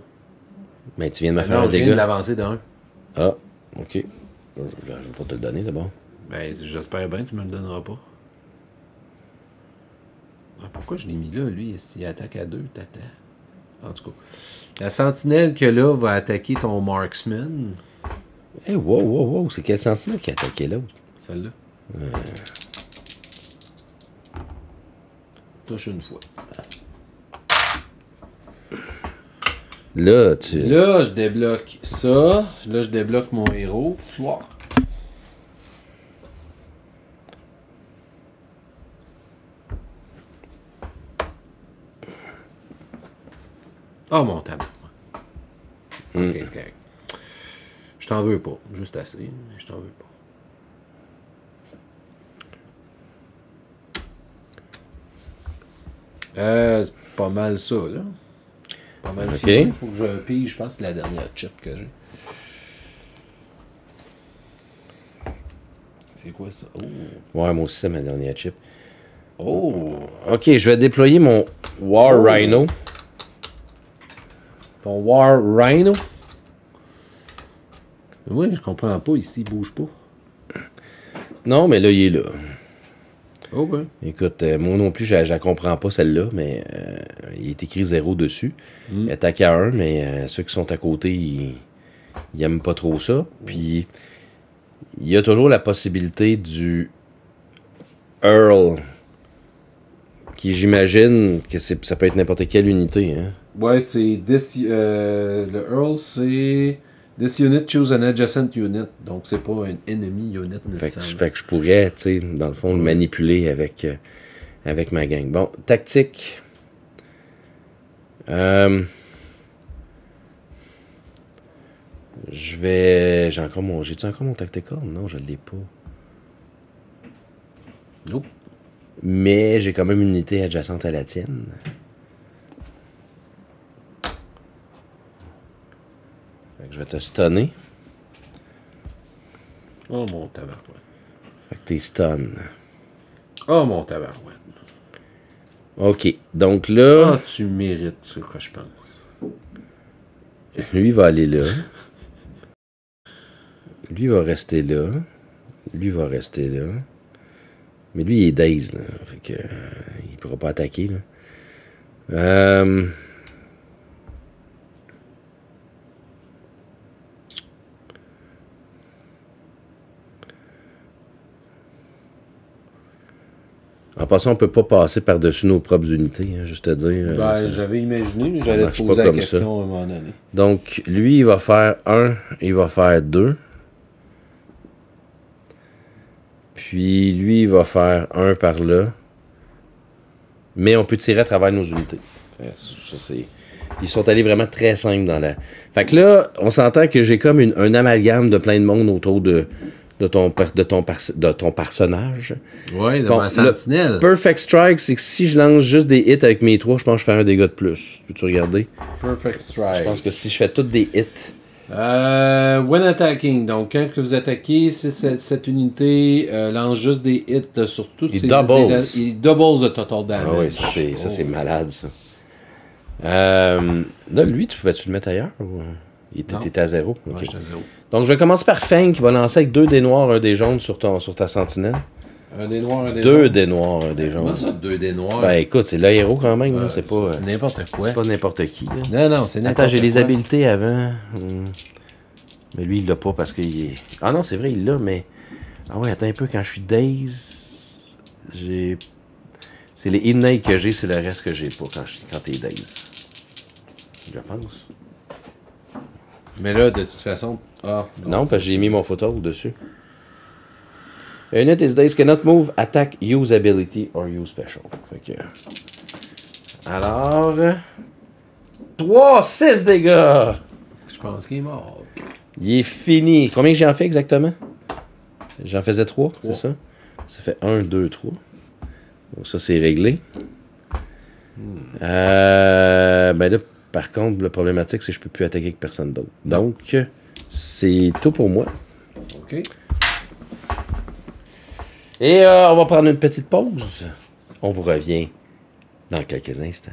Mais tu viens de me faire un dégât. Je viens de l'avancer d'un. Ah, OK. Je vais pas te le donner d'abord. Ben, j'espère bien que tu me le donneras pas. Ah, pourquoi je l'ai mis là, lui? Il attaque à deux, tata. En tout cas. La sentinelle que là va attaquer ton marksman. Eh, hey, wow, wow, wow. C'est quelle sentinelle qui a attaqué l'autre? Celle-là. Touche une fois. Là, tu... Là, je débloque ça. Là, je débloque mon héros. Wow. Ah, oh, mon tableau. Mm. Ok, c'est correct. Je t'en veux pas. Juste assez, mais je t'en veux pas. C'est pas mal ça, là. Pas mal ça. Okay. Faut que je pige, je pense que c'est la dernière chip que j'ai. C'est quoi ça? Oh. Ouais, moi aussi, c'est ma dernière chip. Oh! Ok, je vais déployer mon War Rhino. Ton War Rhino? Ouais, je comprends pas, ici, il bouge pas. Non, mais là, il est là. Okay. Écoute, moi non plus, je la comprends pas celle-là, mais il est écrit 0 dessus. Mm. Attaque à 1, mais ceux qui sont à côté, ils aiment pas trop ça. Puis, il y a toujours la possibilité du Earl, qui j'imagine que ça peut être n'importe quelle unité. Hein? Ouais, c'est le Earl, c'est... This unit choose an adjacent unit. Donc, c'est pas un enemy unit nécessairement. Fait que je pourrais, tu sais, dans le fond, le manipuler avec, avec ma gang. Bon, tactique. Je vais... J'ai encore mon... J'ai-tu encore mon tactical? Non, je l'ai pas. Nope. Mais j'ai quand même une unité adjacente à la tienne. Je vais te stunner. Oh mon tabarouette. Fait que t'es stun. Oh mon tabarouette. Ok, donc là... Ah, tu mérites ce que je pense. Lui va aller là. Lui va rester là. Lui va rester là. Mais lui, il est dazed, là. Fait que... il pourra pas attaquer, là. En passant, on ne peut pas passer par-dessus nos propres unités, hein, juste à dire. Ben, j'avais imaginé, j'allais te poser la question à un moment donné. Donc, lui, il va faire 1, il va faire 2. Puis, lui, il va faire 1 par là. Mais on peut tirer à travers nos unités. Ça, c'est... Ils sont allés vraiment très simples dans la... Fait que là, on s'entend que j'ai comme un amalgame de plein de monde autour de ton personnage. Oui, de ma sentinelle. Le Perfect Strike, c'est que si je lance juste des hits avec mes 3, je pense que je fais un dégât de plus. Peux-tu regarder? Perfect Strike. Je pense que si je fais tous des hits... when attacking, donc quand vous attaquez, cette unité lance juste des hits sur toutes ses unités. Il doubles le total damage. Ah oui, ça c'est malade, ça. Là, lui, tu pouvais-tu le mettre ailleurs? Ou... Il était à 0. Okay. Ouais, j'étais à 0. Donc, je commence par Feng qui va lancer avec 2 dés noirs, 1 dé jaune sur ta sentinelle. 1 dé noir, 1 dé jaune. 2 dés noirs, 1 dé jaune. Comment ça, 2 dés noirs? Ben écoute, c'est le héros quand même. C'est pas n'importe quoi. C'est pas n'importe qui. Là. Non, non, c'est n'importe quoi. Attends, j'ai les habiletés avant. Mais lui, il l'a pas parce qu'il est. Ah non, c'est vrai, il l'a, mais. Ah ouais, attends un peu, quand je suis dazed, j'ai. C'est les innate que j'ai, c'est le reste que j'ai pas quand t'es dazed. Je pense. Mais là, de toute façon... Ah, non, parce que j'ai mis mon photo dessus. A unit is dazed, cannot move, attack, use ability, or use special. Fait que... Alors... 3, 6 dégâts! Je pense qu'il est mort. Il est fini. Combien j'en fais exactement? J'en faisais 3, c'est ça? Ça fait 1, 2, 3. Donc ça, c'est réglé. Ben là... Par contre, la problématique, c'est que je ne peux plus attaquer avec personne d'autre. Donc, c'est tout pour moi. OK. Et on va prendre une petite pause. On vous revient dans quelques instants.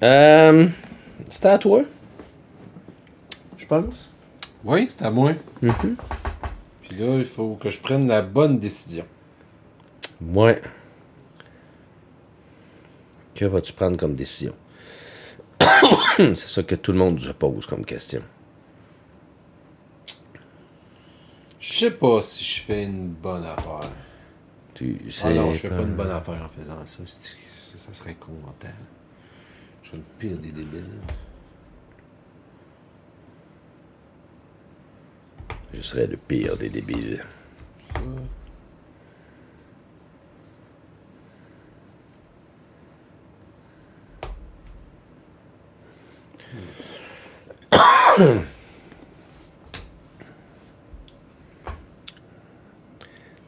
C'était à toi, je pense. Oui, c'était à moi. Puis là, il faut que je prenne la bonne décision. Ouais. Que vas-tu prendre comme décision? C'est ça que tout le monde se pose comme question. Je sais pas si je fais une bonne affaire. Ah non, je fais pas une bonne affaire en faisant ça. Ça serait con mental. Je suis le pire des débiles. Je serais le pire des débiles. Ça.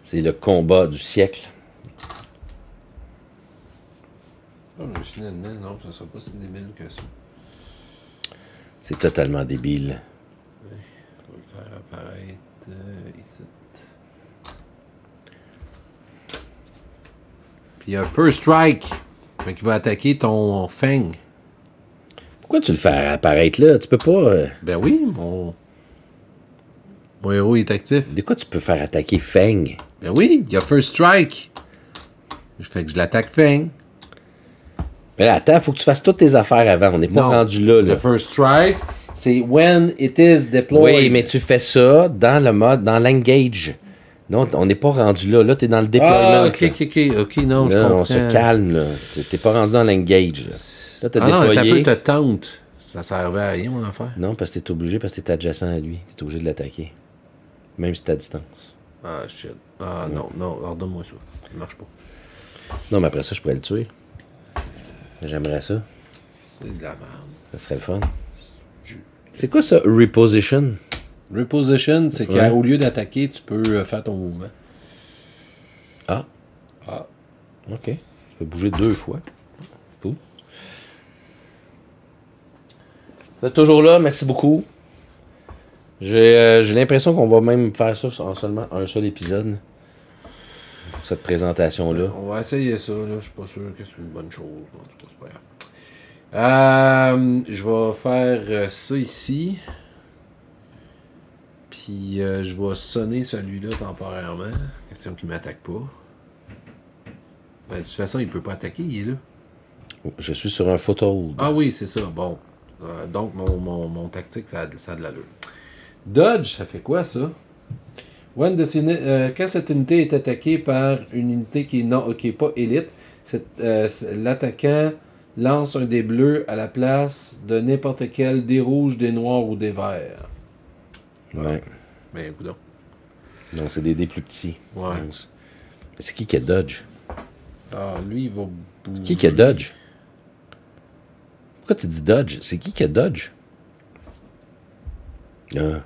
C'est le combat du siècle. Oh, mais finalement, non, ça ne sera pas si débile que ça. C'est totalement débile. Oui, on va le faire apparaître ici. Puis il y a First Strike qui va attaquer ton Fang. Pourquoi tu le fais apparaître là? Tu peux pas... Ben oui, mon héros est actif. De quoi tu peux faire attaquer Fang? Ben oui, il y a First Strike. Je fais que je l'attaque Fang. Mais là, attends, faut que tu fasses toutes tes affaires avant. On n'est pas rendu là, là. Le First Strike, c'est when it is deployed. Oui, mais tu fais ça dans le mode, dans l'engage. Non, on n'est pas rendu là. Là, t'es dans le déploiement. Ah, ok, non, là, je comprends. On se calme, là. T'es pas rendu dans l'engage, là. Là, t'as déployé. Non, t'as te tente. Ça servait à rien, mon affaire. Non, parce que t'es obligé, parce que t'es adjacent à lui. T'es obligé de l'attaquer. Même si t'es à distance. Ah, shit. Ah, ouais. Non, alors donne-moi ça. Ça marche pas. Non, mais après ça, je pourrais le tuer. J'aimerais ça. C'est de la merde. Ça serait le fun. C'est quoi ça, reposition? Reposition, c'est qu'au lieu d'attaquer, tu peux faire ton mouvement. Ah. OK. Tu peux bouger 2 fois. Vous êtes toujours là, merci beaucoup. J'ai l'impression qu'on va même faire ça en seulement un seul épisode. Pour cette présentation-là. On va essayer ça, là. Je suis pas sûr que c'est une bonne chose. En tout cas, c'est pas grave. Je vais faire ça ici. Puis je vais sonner celui-là temporairement. Question qu'il m'attaque pas. Ben, de toute façon, il peut pas attaquer, il est là. Je suis sur un photo. Ah oui, c'est ça, bon. Donc, mon tactique, ça a de l'allure. Dodge, ça fait quoi, ça? Quand cette unité est attaquée par une unité qui n'est pas élite, l'attaquant lance un dé bleu à la place de n'importe quel dé rouge, dé noir ou dé vert. Ouais. Mais coudonc. Non, c'est des dés plus petits. Ouais. C'est qui a Dodge? Ah, lui, il va bouger. Qui a Dodge? Pourquoi tu dis Dodge? C'est qui a Dodge? Il va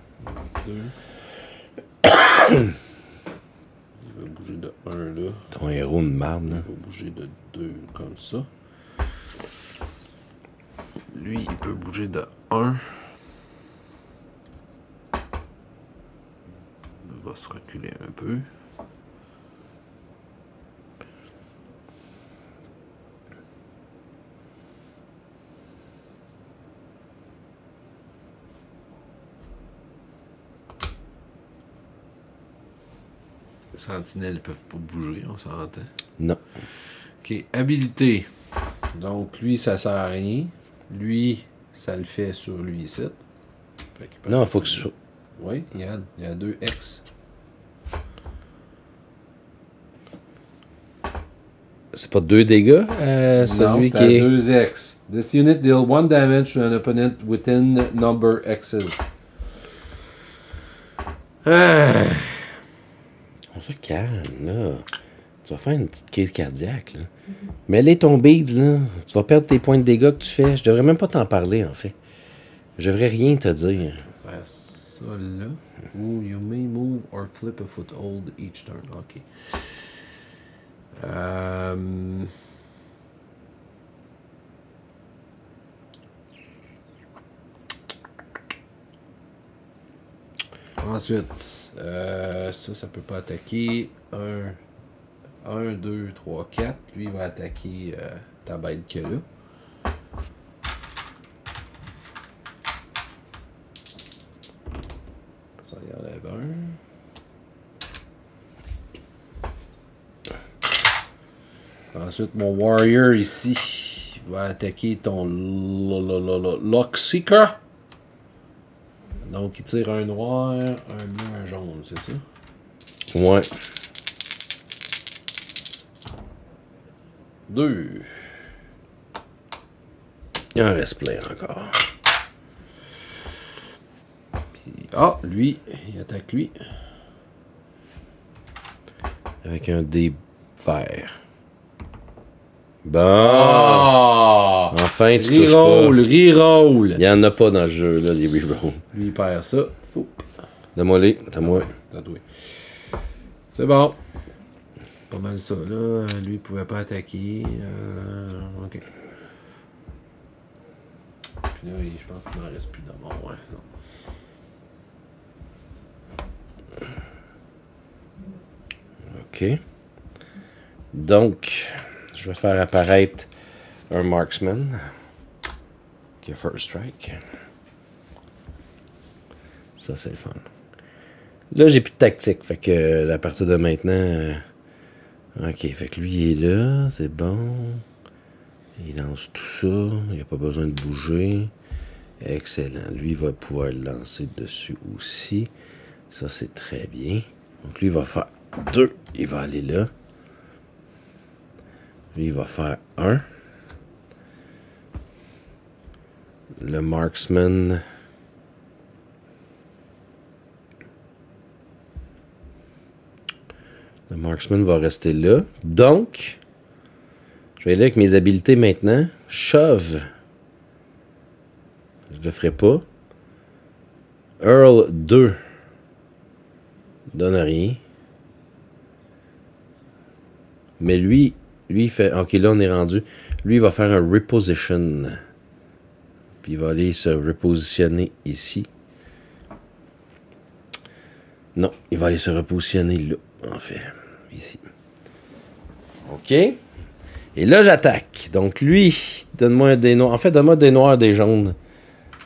bouger de 1 là. Ton héros de marde, là. Il va bouger de 2 comme ça. Lui, il peut bouger de 1. Il va se reculer un peu. Sentinelles ne peuvent pas bouger, on s'entend. Non. OK, habilité. Donc, lui, ça sert à rien. Lui, ça le fait sur lui ici. Non, il faut que ce soit... Oui, il y a 2 X. C'est pas 2 dégâts, celui qui est... Non, c'est à 2 X. This unit deals 1 damage to an opponent within number X's. On se calme, là. Tu vas faire une petite crise cardiaque, là. Mais les ton beads, là. Tu vas perdre tes points de dégâts que tu fais. Je devrais même pas t'en parler, en fait. Je devrais rien te dire. Je vais faire ça, là. Ou you may move or flip a foothold each turn. OK. Ensuite, ça peut pas attaquer. 1, 2, 3, 4. Lui, il va attaquer ta bête qu'il y a là. Ça, il enlève 1. Ensuite, mon warrior ici. qui va attaquer ton Lock Seeker. Donc, il tire un noir, un bleu, un jaune, c'est ça? Ouais. 2. Il y a un respect encore. Puis, ah, lui, il attaque lui. Avec un dé vert. Bon! Oh! Enfin, tu touches pas. Reroll! Il n'y en a pas dans le jeu, là, des rerolls. Lui, il perd ça. Fou! Donne-moi les. Donne-moi. C'est bon. Pas mal ça, là. Lui, il pouvait pas attaquer. Ok. Puis là, je pense qu'il n'en reste plus d'amour. Hein. Non. Ok. Donc, je vais faire apparaître un marksman qui a first strike. Ça, c'est le fun. Là, j'ai plus de tactique. Fait que à partir de maintenant. Ok, fait que lui, il est là. C'est bon. Il lance tout ça. Il n'y a pas besoin de bouger. Excellent. Lui, il va pouvoir le lancer dessus aussi. Ça, c'est très bien. Donc, lui, il va faire 2. Il va aller là. Lui, il va faire 1. Le marksman. Le marksman va rester là. Donc, je vais aller avec mes habiletés maintenant. Shove. Je le ferai pas. Earl 2. Donne rien. Mais lui, il fait... Ok, là, on est rendu. Lui, il va faire un reposition. Puis, il va aller se repositionner ici. Non, il va aller se repositionner là, en fait. Ici. Ok. Et là, j'attaque. Donc, lui, donne-moi des noirs. En fait, donne-moi des noirs, des jaunes.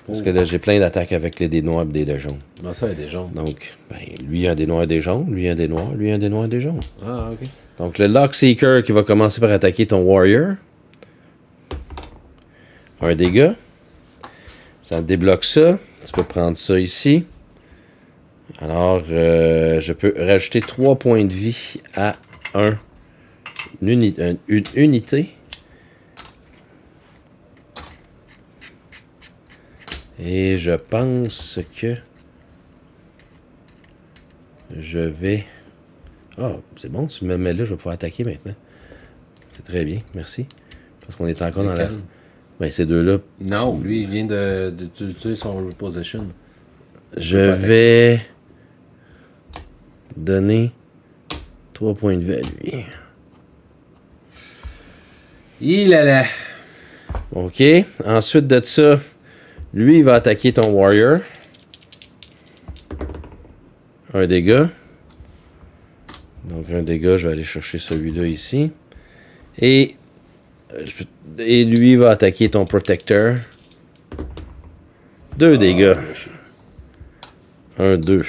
Parce que là, j'ai plein d'attaques avec les des noirs et des deux jaunes. Comment ça, les des jaunes? Donc, ben, lui, un des noirs et des jaunes. Lui, un des noirs. Lui, un des noirs et des jaunes. Ah, ok. Donc, le Lock Seeker qui va commencer par attaquer ton Warrior. Un dégât. Ça débloque ça. Tu peux prendre ça ici. Alors, je peux rajouter 3 points de vie à une unité. Et je pense que je vais... Ah, oh, c'est bon, tu me mets là, je vais pouvoir attaquer maintenant. C'est très bien, merci. Parce qu'on est encore dans la... Ben, ces deux-là... Non, lui, il vient d'utiliser son reposition. Je vais donner 3 points de vie à lui. Il a là. Ok, ensuite de ça, lui, il va attaquer ton warrior. Un dégât. Donc, un dégât, je vais aller chercher celui-là ici. Et lui va attaquer ton protecteur. 2 dégâts. 1, 2.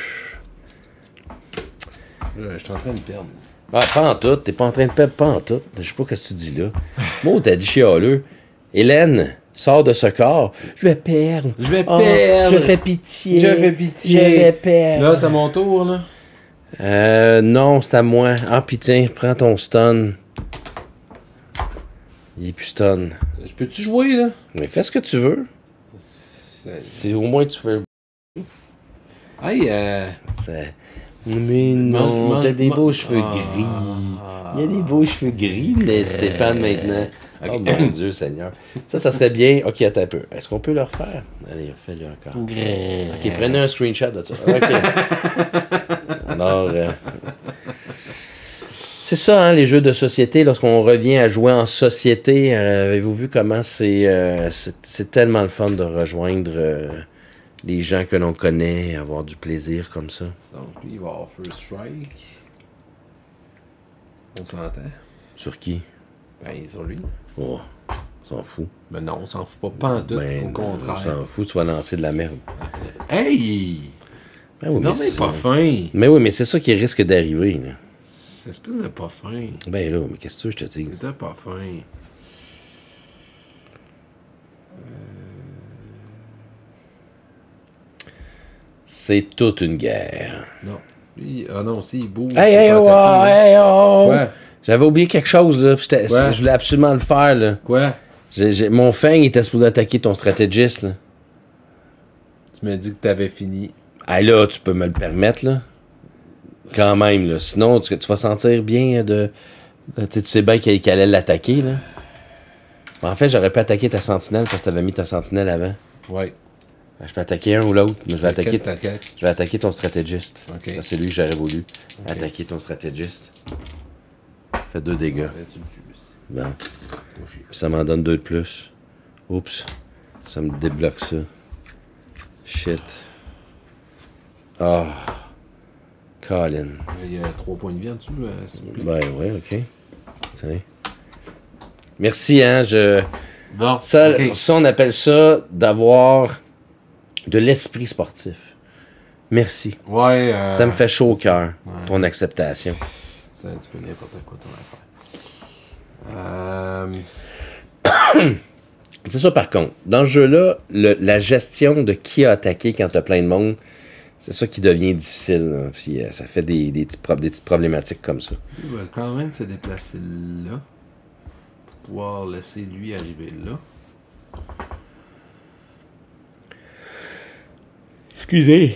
Je suis en train de perdre. Ah, pas en tout. T'es pas en train de perdre, pas en tout. Je sais pas ce que tu dis là. Moi, t'as dit chialeux. Hélène, sors de ce corps. Je vais perdre. Je vais perdre. Je fais pitié. Je fais pitié. Je vais perdre. Là, c'est à mon tour, là. Non, c'est à moi. Ah, pis tiens, prends ton stun. Il est plus stun. Je peux-tu jouer, là? Mais fais ce que tu veux. Si au moins tu fais... Aïe, Mais non, t'as des beaux cheveux gris. Il y a des beaux cheveux gris, mais Stéphane, maintenant. Okay. Oh, mon Dieu, Seigneur. Ça serait bien. Ok, attends un peu. Est-ce qu'on peut le refaire? Allez, refais-le encore. Ok, prenez un screenshot de ça. Ok. Alors, c'est ça, hein, les jeux de société, lorsqu'on revient à jouer en société, avez-vous vu comment c'est tellement le fun de rejoindre les gens que l'on connaît, avoir du plaisir comme ça. Donc, lui, il va avoir first strike. On s'entend. Sur qui? Ben, sur lui. Oh, on s'en fout. Mais non, on s'en fout pas en doute, ben, au contraire. On s'en fout, tu vas lancer de la merde. Hey! Ben oui, non, mais pas fin. Mais oui, mais c'est ça qui risque d'arriver. C'est espèce de pas fin. Ben là, mais qu'est-ce que je te dis? C'était pas fin. c'est toute une guerre. Non. Ah non, si, il bouge. Hey, hey, oh, hey, oh! Ouais. J'avais oublié quelque chose, là. Ouais. Je voulais absolument le faire, là. Quoi? Mon fang était supposé attaquer ton stratégiste, là. Tu m'as dit que t'avais fini. Ah là, tu peux me le permettre, là. Quand même, là. Sinon, tu vas sentir bien de... Tu sais bien qu'il allait l'attaquer, là. En fait, j'aurais pu attaquer ta sentinelle parce que t'avais mis ta sentinelle avant. Ouais. Je peux attaquer un ou l'autre, mais je vais attaquer ton stratégiste. Okay. C'est lui que j'aurais voulu. Okay. Attaquer ton stratégiste. Ça fait 2 dégâts. Bon. Ça m'en donne 2 de plus. Oups. Ça me débloque ça. Shit. Ah. Oh. Colin. Il y a 3 points de vie en dessous, s'il vous plaît. Ben ouais, ok. Tiens. Merci, hein. Bon. Ça, okay. Ça, on appelle ça d'avoir de l'esprit sportif. Merci. Ouais. Ça me fait chaud au cœur, ton acceptation. C'est un petit peu n'importe quoi ton affaire. C'est ça, par contre. Dans ce jeu-là, la gestion de qui a attaqué quand t'as plein de monde, c'est ça qui devient difficile. Hein. Puis ça fait des petites problématiques comme ça. Il va quand même se déplacer là. Pour pouvoir laisser lui arriver là. Excusez.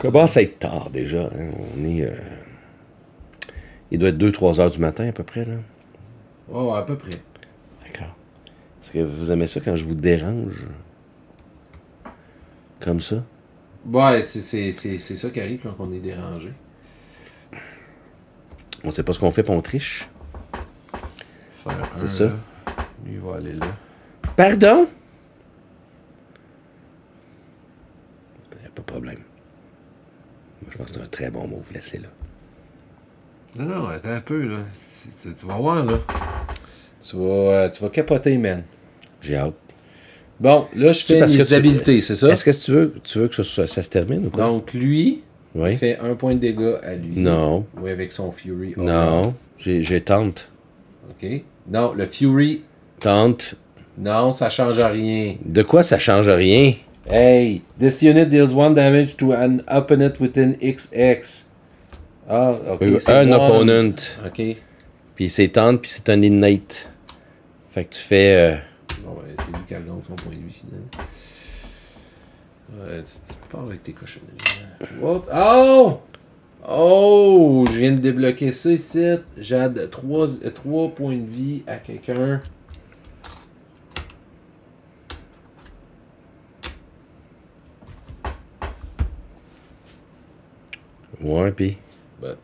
Commence à être tard déjà. Hein. On est. Il doit être 2-3 heures du matin à peu près, là. Oh, à peu près. D'accord. Est-ce que vous aimez ça quand je vous dérange? Comme ça? Ouais, c'est ça qui arrive quand on est dérangé. On sait pas ce qu'on fait, puis on triche. C'est ça. Là. Lui, il va aller là. Pardon? Y a pas de problème. Moi, je pense que c'est un très bon mot, vous laissez là. Non, non, attends un peu, là. Tu vas voir, là. Tu vas capoter, man. J'ai hâte. Bon, là, je fais une habilité, c'est ça? Est-ce que tu veux que ça se termine ou quoi? Donc, lui, oui. Il fait 1 point de dégâts à lui. Non. Oui, avec son Fury. Oh, non, j'ai tente. OK. Non, le Fury... Tente. Non, ça change rien. De quoi ça change rien? Hey, this unit deals 1 damage to an opponent within XX. Ah, OK. Un opponent. OK. Puis c'est tente, puis c'est un innate. Fait que tu fais... Bon, ben, c'est lui qui a son point de vue, finalement. Ouais, tu pars avec tes cochonneries. Hop. Oh! Oh! Je viens de débloquer ça ici. J'aide 3 points de vie à quelqu'un. Ouais, pis. Ben,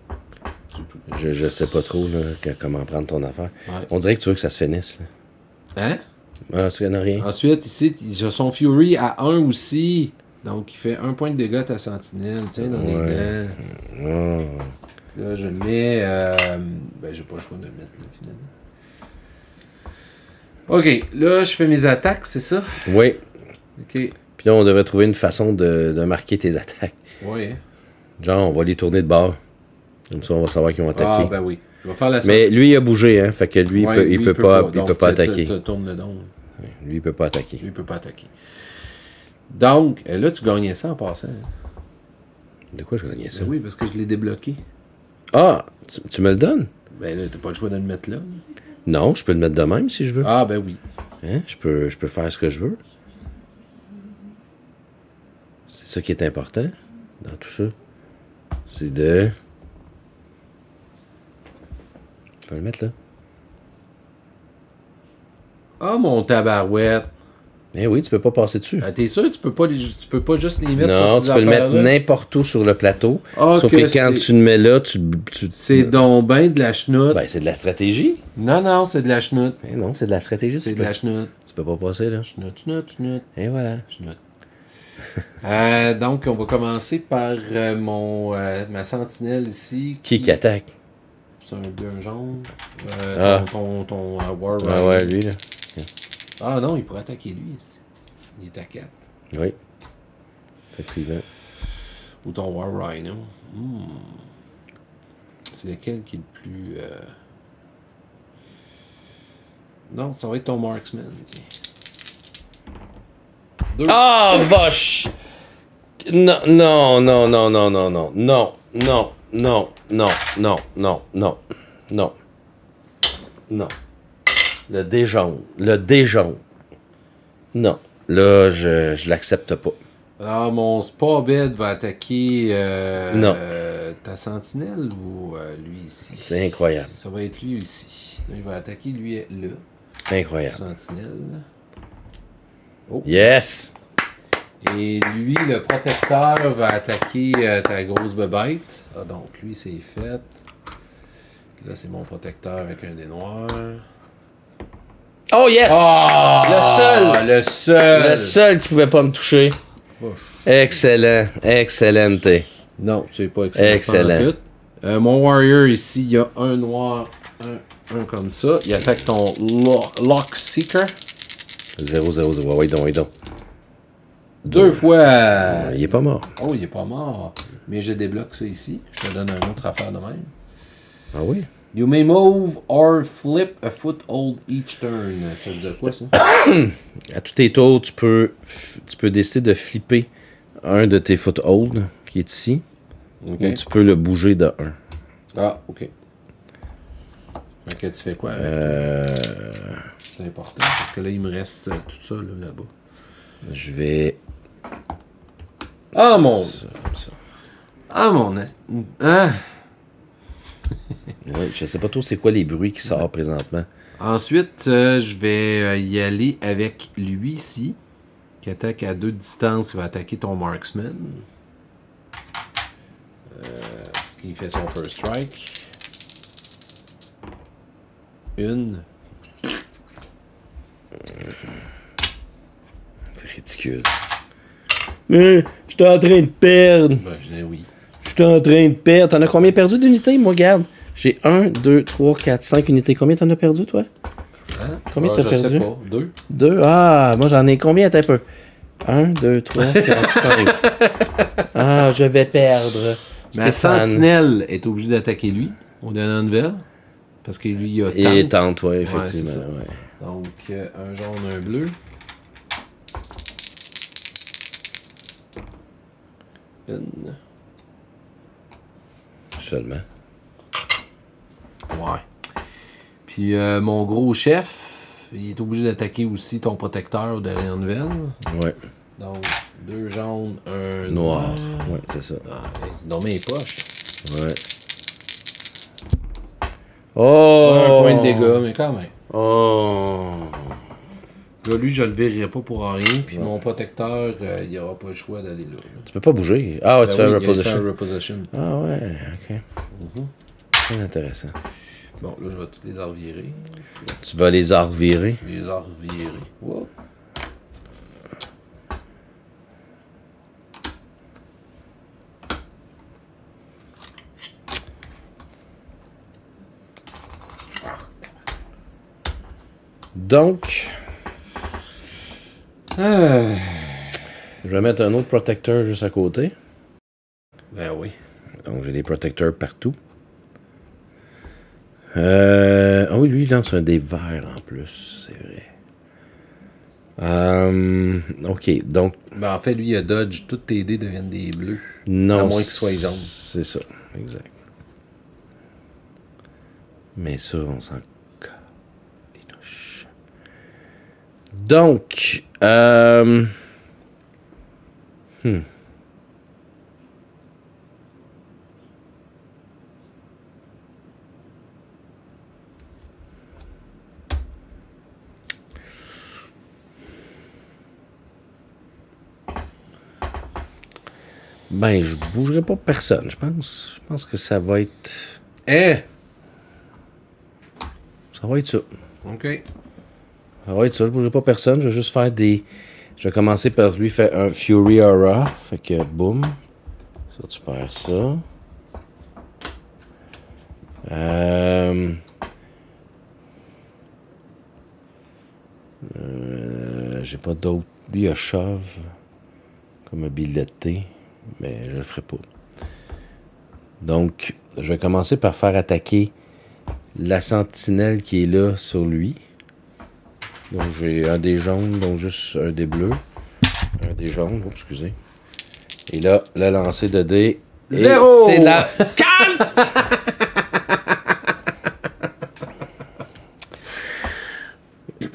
je sais pas trop là, comment prendre ton affaire. Ouais. On dirait que tu veux que ça se finisse. Là. Hein? Ah, ça n'a rien. Ensuite, ici, j'ai son Fury à 1 aussi. Donc, il fait 1 point de dégâts à ta sentinelle. Tiens, dans ouais. Les dents. Oh. Là, je le mets. Ben, j'ai pas le choix de le mettre, là, finalement. Ok, là, je fais mes attaques, c'est ça? Oui. Ok. Puis là, on devrait trouver une façon de marquer tes attaques. Oui. Genre, on va les tourner de bord. Comme ça, on va savoir qu'ils vont attaquer. Ah, ben oui. Faire la mais lui, il a bougé, hein. Fait que lui, ouais, il peut pas attaquer. Tourne le don. Ouais, lui, il peut pas attaquer. Lui, il peut pas attaquer. Donc, là, tu gagnais ça en passant. De quoi je gagnais ça? Ben oui, parce que je l'ai débloqué. Ah! Tu me le donnes? Ben là, t'as pas le choix de le mettre là. Non, je peux le mettre de même si je veux. Ah, ben oui. Hein? Je peux faire ce que je veux. C'est ça qui est important dans tout ça. C'est de... le mettre là. Ah, oh, mon tabarouette. Eh oui, tu peux pas passer dessus. Ah, t'es sûr, tu peux pas juste les mettre non, sur ces affaires-là? Non, tu peux le mettre n'importe où sur le plateau. Ah, sauf que quand tu le mets là, tu c'est donc ben de la chenoute. Ben, c'est de la stratégie. Non, non, c'est de la chenoute. Eh non, c'est de la stratégie. C'est de la chenoute. Tu peux pas passer là. Chenoute, chenoute, chenoute. Et voilà. Chenoute. Donc, on va commencer par ma sentinelle ici. Qui attaque? C'est un jaune. Ah. Ton War Rider. Ah ouais, lui, là. Okay. Ah non, il pourrait attaquer lui. Ici. Il est à 4. Oui. Effectivement. Ou ton War Rhino. Hmm. C'est lequel qui est le plus... Non, ça va être ton Marksman. Ah, oh, vache! Non. Le déjeuner. Non. Là, je l'accepte pas. Ah, mon Spabed va attaquer ta sentinelle ou lui ici. C'est incroyable. Ça va être lui ici. Il va attaquer lui là. Incroyable. Sentinelle. Oh. Yes! Et lui, le protecteur, va attaquer ta grosse bébête. Ah, donc lui, c'est fait. Là, c'est mon protecteur avec un dé noir. Oh yes! Oh, le seul qui pouvait pas me toucher. Oh. Excellent. Excellenté. Non, c'est pas excellent. Excellent. Mon warrior ici, il y a un noir, un comme ça. Il attaque ton Lock Seeker. 0-0-0. Oui donc. Deux fois. Il est pas mort. Oh, il est pas mort. Mais je débloque ça ici. Je te donne un autre affaire de même. Ah oui? You may move or flip a foothold each turn. Ça veut dire quoi, ça? À tous tes tours, tu peux décider de flipper un de tes footholds qui est ici. Okay. Ou tu peux le bouger de 1. Ah, ok. Ok, tu fais quoi avec? C'est important, parce que là, il me reste tout ça là-bas. Je vais... Ah, mon... Ah, mon... Ah! Oui, je sais pas trop c'est quoi les bruits qui sortent présentement. Ensuite, je vais y aller avec lui ici, qui attaque à 2 distances, qui va attaquer ton marksman. Parce qu'il fait son first strike. 1. C'est ridicule. Mais je suis en train de perdre. Ben, oui. Je suis en train de perdre. T'en as combien perdu d'unités, moi, regarde? J'ai 1, 2, 3, 4, 5 unités. Combien t'en as perdu, toi? Hein? Combien t'as perdu? Je sais pas. 2. 2? Ah, moi, j'en ai combien? Attends un peu. 1, 2, 3, 4, 5. Ah, je vais perdre. Ma sentinelle est obligée d'attaquer lui, au dernier nouvelle. Parce que lui, il a tente. Il tente, oui, effectivement. Ouais, ouais. Donc, un jaune, un bleu. Une... Seulement. Ouais. Puis mon gros chef, il est obligé d'attaquer aussi ton protecteur de la nouvelle. Ouais. Donc, 2 jaunes, un noir. Ouais, c'est ça. Ah, c'est dans mes poches. Ouais. Oh! 1 point de dégâts, mais quand même. Oh! Là, lui, je le verrai pas pour rien. Puis mon protecteur, il n'y aura pas le choix d'aller là. Tu peux pas bouger. Ah ouais, ben tu fais un reposition. Ah ouais, ok. C'est intéressant. Bon, là, je vais tous les revirer. Tu vas les revirer? Les revirer. Wow. Donc... Je vais mettre un autre protecteur juste à côté. Ben oui. Donc j'ai des protecteurs partout. Ah oui, lui il lance un dé vert en plus, c'est vrai. Ok, donc... Ben en fait, lui il a dodge, tous tes dés deviennent des bleus. Non. À moins qu'ils soient jaunes. C'est ça, exact. Mais ça, on s'en... Donc, ben, je bougerai pas personne, je pense. Je pense que ça va être... Ça va être ça. OK. Ah ouais, ça, je bougerai pas personne, je vais juste faire des... Je vais commencer par lui faire un Fury Aura, fait que boum. Ça, tu perds ça. J'ai pas d'autre. Lui, il a shove comme habileté, mais je le ferai pas. Donc, je vais commencer par faire attaquer la sentinelle qui est là sur lui. Donc j'ai un des jaunes, donc juste un des bleus. Un des jaunes, excusez. Et là, le lancer de dés. Zéro! C'est la... Calme!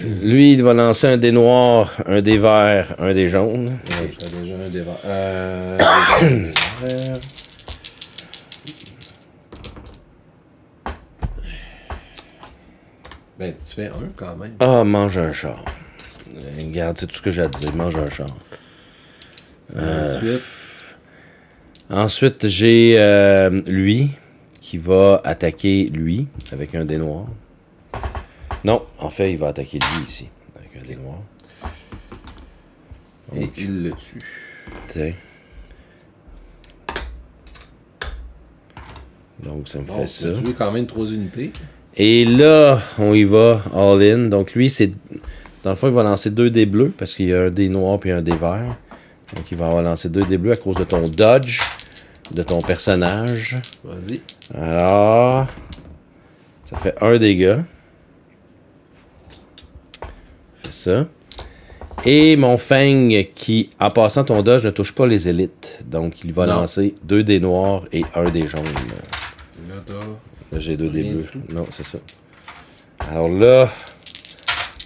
Lui, il va lancer un dé noir, un dé vert, un dé jaune. Ouais, j'ai déjà un dé vert. Ben, tu fais un quand même. Ah, mange un char. Regarde, c'est tout ce que j'ai à te dire. Mange un char. Ensuite, j'ai lui qui va attaquer lui avec un dé noir. Non, en fait, il va attaquer lui ici avec un dé noir. Donc, et il le tue. Donc, ça me fait ça. Tu veux quand même 3 unités. Et là, on y va all-in. Donc, lui, c'est. Dans le fond, il va lancer 2 dés bleus parce qu'il y a un dé noir puis un dé vert. Donc, il va avoir lancé 2 dés bleus à cause de ton dodge, de ton personnage. Vas-y. Alors, ça fait 1 dégât. Fait ça. Et mon Fang, qui, en passant ton dodge, ne touche pas les élites. Donc, il va lancer 2 dés noirs et 1 dé jaune. Là, j'ai 2 dés bleus. Non, c'est ça. Alors là,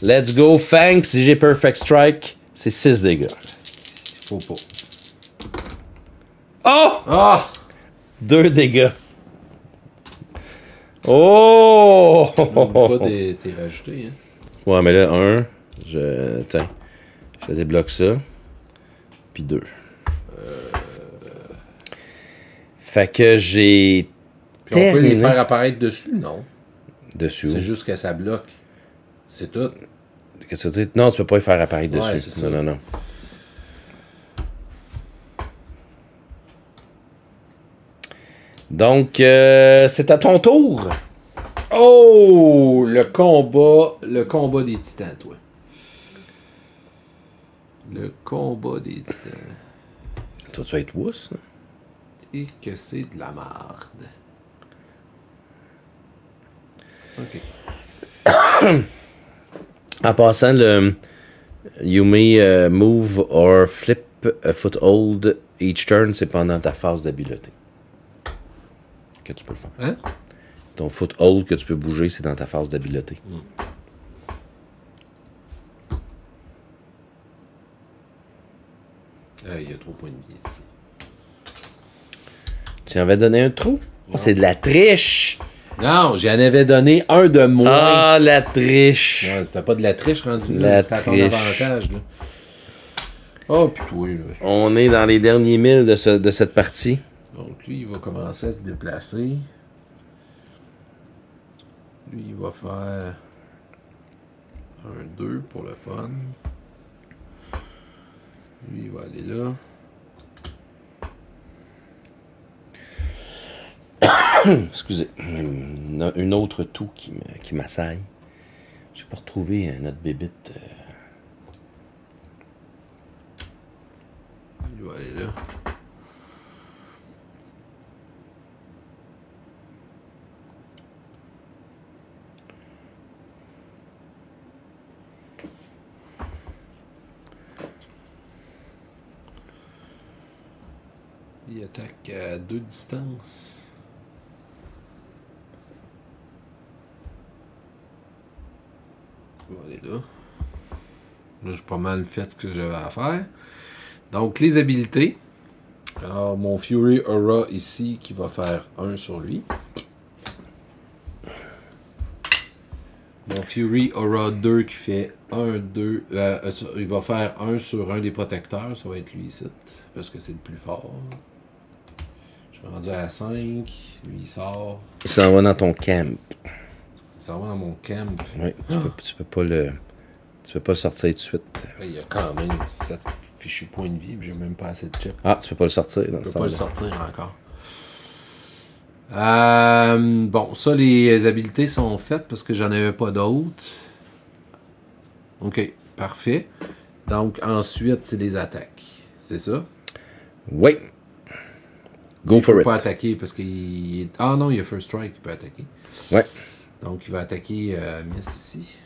let's go, Fang. Puis si j'ai Perfect Strike, c'est 6 dégâts. Pas. Oh! Ah! 2 dégâts. Oh! Pas t'es rajouté, hein? Ouais, mais là, 1. Attends. Je débloque ça. Puis 2. Fait que j'ai. Puis on peut les faire apparaître dessus, non? Dessus. C'est juste que ça bloque. C'est tout. Qu'est-ce que tu veux dire? Non, tu peux pas les faire apparaître dessus. Non, non, non. Donc, c'est à ton tour. Oh! Le combat des titans, toi. Le combat des titans. Toi, tu vas être wousse, hein? Et que c'est de la marde. OK. En passant, le... You may move or flip a foothold each turn, c'est pendant ta phase d'habileté. Que tu peux le faire. Hein? Ton foothold que tu peux bouger, c'est dans ta phase d'habileté. Mm. Il y a trop de points de vie. Tu en avais donné un trou? Oh, c'est de la triche! Non, j'en avais donné un de moins. Ah, la triche! Non, c'était pas de la triche rendu là. C'était à ton avantage, là. Oh, putain. On est dans les derniers 1000 de cette partie. Donc, lui, il va commencer à se déplacer. Lui, il va faire un 2 pour le fun. Lui, il va aller là. Excusez. Une autre toux qui m'assaille. J'ai pas retrouvé notre bébite. Il va aller là. Il attaque à 2 distances. On va aller là. Là, j'ai pas mal fait ce que j'avais à faire. Donc, les habilités. Alors, mon Fury Aura ici qui va faire 1 sur lui. Mon Fury Aura 2 qui fait 1, 2. Il va faire 1 sur un des protecteurs. Ça va être lui ici. Parce que c'est le plus fort. Rendu à 5, lui il sort. Il s'en va dans ton camp. Il s'en va dans mon camp. Oui, tu peux pas le sortir tout de suite. Il y a quand même 7 fichus points de vie, j'ai même pas assez de chips. Ah, tu peux pas le sortir. Tu peux pas le sortir encore. Bon, ça, les habilités sont faites parce que j'en avais pas d'autres. OK, parfait. Donc, ensuite, c'est les attaques. C'est ça? Oui. Go for it. Il peut pas attaquer parce qu'il... Ah non, il y a First Strike qui peut attaquer. Ouais. Donc, il va attaquer Miss ici.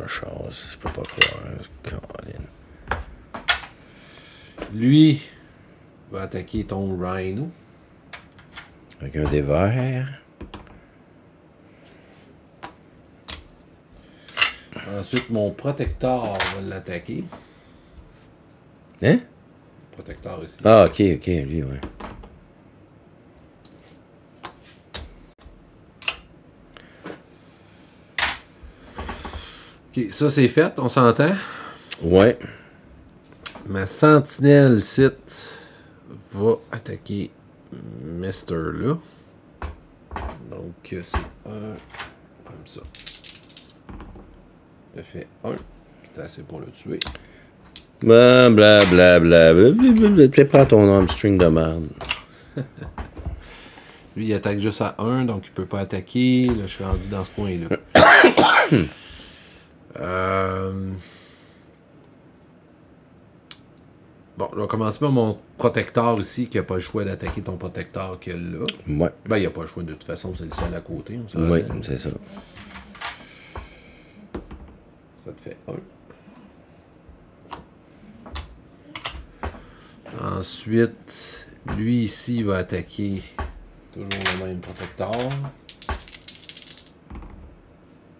de chance, je peux pas croire. Lui va attaquer ton rhino. Avec un des verts. Ensuite, mon protecteur va l'attaquer. Hein? Protecteur ici. Ah, ok, ok, lui, ouais. Ok, ça c'est fait, on s'entend? Ouais. Ma sentinelle site va attaquer Mister là. Donc c'est un comme ça. Ça fait un. C'est assez pour le tuer. Bla bla bla bla. Tu prends ton hamstring de merde. Lui il attaque juste à 1, donc il peut pas attaquer. Là je suis rendu dans ce point-là. Bon, là, on commence par mon protecteur ici, qui n'a pas le choix d'attaquer ton protecteur que là. Ouais. Ben, il n'a pas le choix de toute façon, c'est le seul à côté. Oui, c'est ça. Ça te fait un. Ensuite, lui ici, il va attaquer toujours le même protecteur.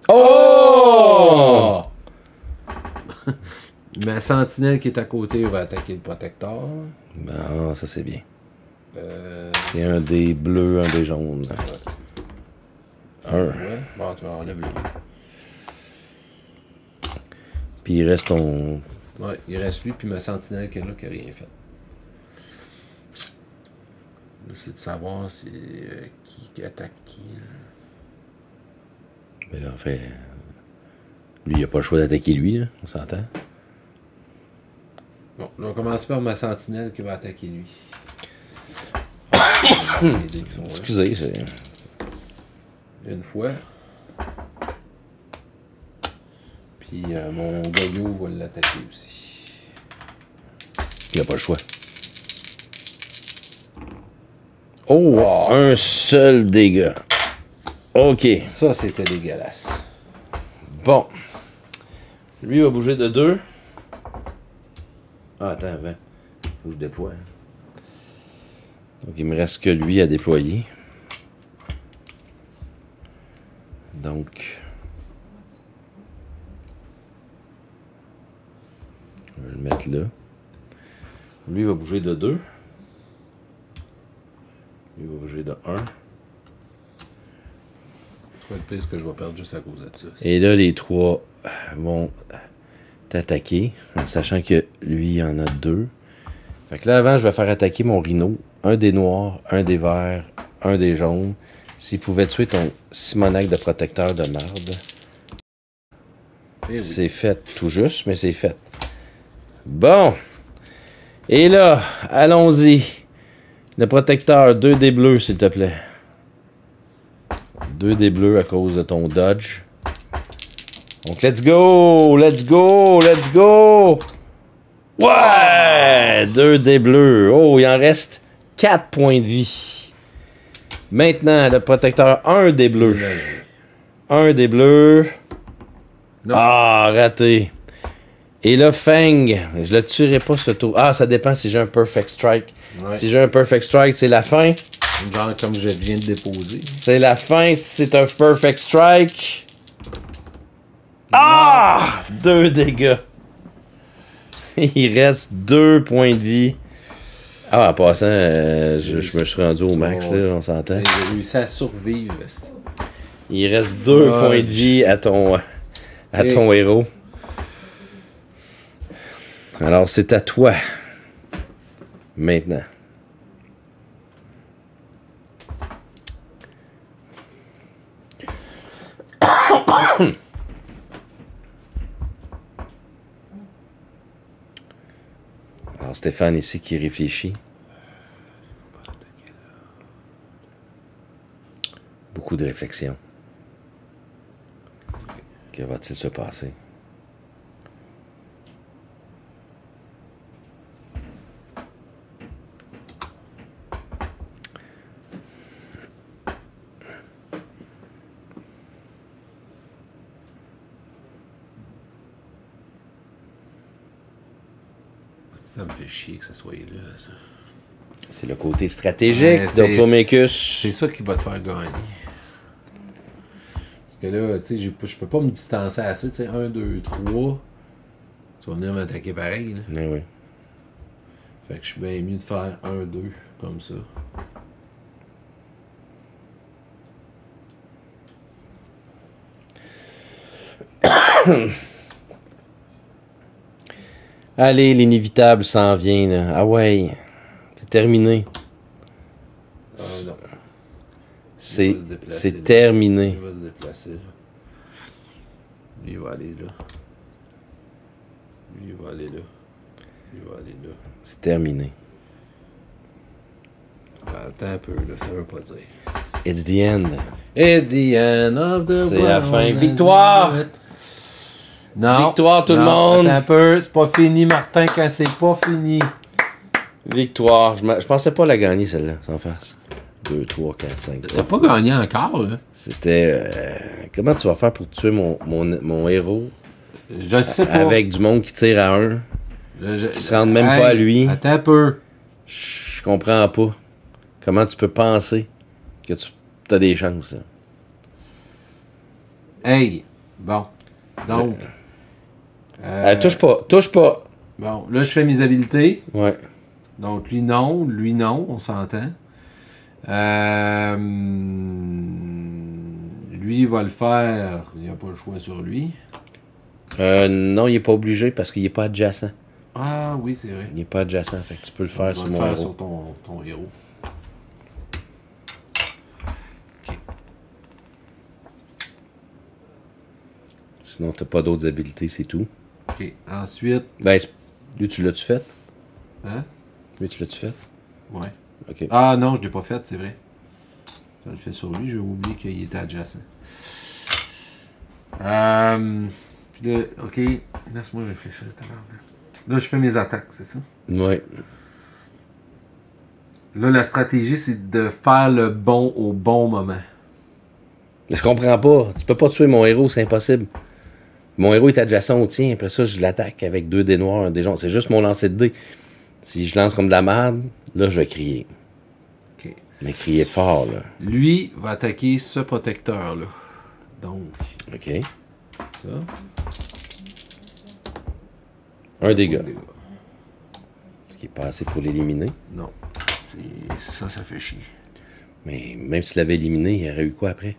Oh! Ma sentinelle qui est à côté va attaquer le protecteur. Bon, ça c'est bien. C'est un des bleus, un des jaunes. Ouais. Un. Ouais. Bon, tu enlèves le bleu. Puis il reste ton... Ouais, il reste lui, puis ma sentinelle qui est là, qui a rien fait. J'essaie de savoir c'est qui attaque qui. Mais là, en fait, lui, il a pas le choix d'attaquer lui, là, on s'entend. Bon, là, on commence par ma sentinelle qui va attaquer lui. Excusez, c'est... Une fois. Puis mon goyot va l'attaquer aussi. Il a pas le choix. Oh! Oh. Un seul dégât. OK. Ça, c'était dégueulasse. Bon. Lui va bouger de 2. Ah, attends, avant. Faut que je déploie. Donc, il me reste que lui à déployer. Donc... Je vais le mettre là. Lui va bouger de 2. Lui va bouger de 1. Prise que je vais perdre juste à cause de ça. Et là, les trois vont t'attaquer, en sachant que lui, il en a 2. Fait que là, avant, je vais faire attaquer mon rhino. Un des noirs, un des verts, un des jaunes. S'il pouvait tuer ton simonac de protecteur de marde. Oui. C'est fait tout juste, mais c'est fait. Bon. Et là, allons-y. Le protecteur, 2 des bleus, s'il te plaît. 2 des bleus à cause de ton dodge. Donc, let's go! Let's go! Let's go! Ouais! 2 des bleus. Oh, il en reste 4 points de vie. Maintenant, le protecteur, 1 des bleus. 1 des bleus. Non. Ah, raté. Et là, Fang, je le tuerai pas ce tour. Ah, ça dépend si j'ai un Perfect Strike. Ouais. Si j'ai un Perfect Strike, c'est la fin. Genre comme je viens de déposer. C'est la fin, c'est un Perfect Strike. Ah! 2 dégâts. Il reste 2 points de vie. Ah, en passant, je me suis rendu au max, là, on s'entend. J'ai réussi à survivre. Il reste 2 points de vie à ton héros. Alors, c'est à toi. Maintenant. Alors Stéphane ici qui réfléchit. Beaucoup de réflexion. Que va-t-il se passer? Ça me fait chier que ça soit là, ça. C'est le côté stratégique de Promecus. C'est ça qui va te faire gagner. Parce que là, tu sais, je peux pas me distancer assez. Tu sais, 1, 2, 3. Tu vas venir m'attaquer pareil. Là. Oui, oui. Fait que je suis bien mieux de faire 1, 2, comme ça. Allez, l'inévitable s'en vient, là. Ah ouais. C'est terminé. C'est terminé. Il va se déplacer, là. Il va aller là. Il va aller là. Il va aller là. C'est terminé. Attends un peu, là. Ça veut pas dire. It's the end. It's the end of the world. C'est la fin. Victoire! Non, victoire tout le monde. Attends un peu, c'est pas fini Martin quand c'est pas fini. Victoire, je pensais pas la gagner celle-là, sans farce. 2, 3, 4, 5, 6. T'as pas gagné encore là. C'était... comment tu vas faire pour tuer mon héros? Je sais pas. Avec du monde qui tire à un. Qui se rendent même pas à lui. Attends un peu. Je comprends pas. Comment tu peux penser que tu as des chances là? Hey, bon. Donc... touche pas. Bon, là, je fais mes habilités. Ouais. Donc, lui, non, on s'entend. Lui, il va le faire. Il n'y a pas le choix sur lui. Non, il n'est pas obligé parce qu'il n'est pas adjacent. Ah, oui, c'est vrai. Il n'est pas adjacent, fait que tu peux le faire sur mon héros. Sur ton héros. Sinon, t'as pas d'autres habilités, c'est tout. OK. Ensuite... Ben, lui, tu l'as-tu fait? Hein? Lui, tu l'as-tu fait? Ouais. OK. Ah non, je l'ai pas fait, c'est vrai. Je le fais sur lui, j'ai oublié qu'il était adjacent. Puis là, OK. Laisse-moi réfléchir. Là, je fais mes attaques, c'est ça? Ouais. Là, la stratégie, c'est de faire le bon au bon moment. Mais je comprends pas. Tu peux pas tuer mon héros, c'est impossible. Mon héros est adjacent au tien. Après ça, je l'attaque avec 2 dés noirs. C'est juste mon lancer de dés. Si je lance comme de la merde, là, je vais crier. Okay. Mais crier fort, là. Lui va attaquer ce protecteur-là. Donc. OK. Ça. Un dégât. Ce qui est pas assez pour l'éliminer. Non. Ça, ça fait chier. Mais même s'il l'avait éliminé, il aurait eu quoi après?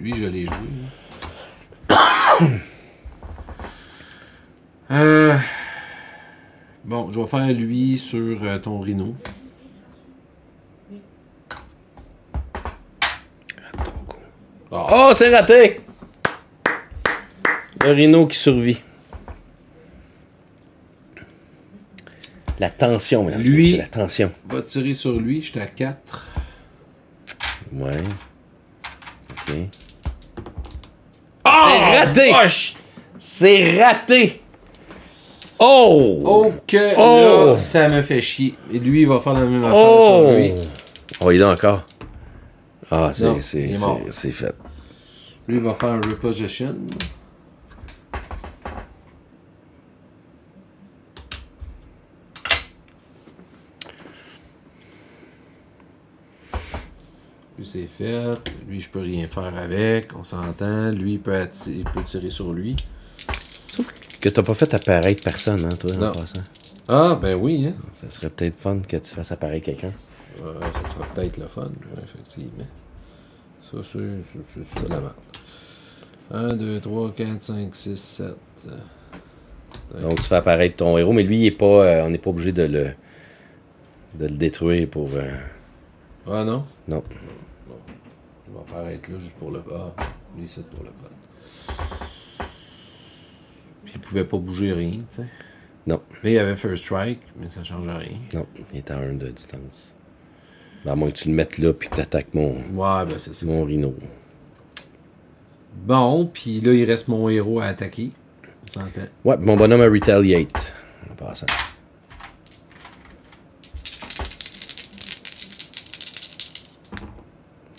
Lui, je l'ai joué. Bon, je vais faire lui sur ton rhino. Oh, c'est raté! Le rhino qui survit. La tension, mesdames. Lui, la tension. Va tirer sur lui, j'étais à 4. Ouais. OK. Oh, c'est raté! C'est raté! Oh! Oh que là, ça me fait chier. Et lui, il va faire la même affaire sur lui. Oh, il est encore. Ah, c'est fait. Lui, il va faire un reposition. Lui, c'est fait. Lui, je peux rien faire avec. On s'entend. Lui, il peut tirer sur lui. Sauf que t'as pas fait apparaître personne, hein, toi, en passant. Ah, ben oui, hein. Ça serait peut-être fun que tu fasses apparaître quelqu'un. Ça serait peut-être le fun, effectivement. Ça, c'est la merde. 1, 2, 3, 4, 5, 6, 7. Donc, tu fais apparaître ton héros, mais lui, il est pas, on n'est pas obligé de le détruire pour... Ah non? Non. Non. Il va apparaître là juste pour le fun. Ah, lui, c'est pour le fun. Puis il pouvait pas bouger rien, tu sais. Non. Mais il avait First Strike, mais ça change rien. Non, il est à 1 de distance. À moins que tu le mettes là, puis que tu attaques mon... Ouais, ben c'est ça. Mon rhino. Bon, puis là, il reste mon héros à attaquer. On s'entend. Ouais, mon bonhomme a retaliate. En passant.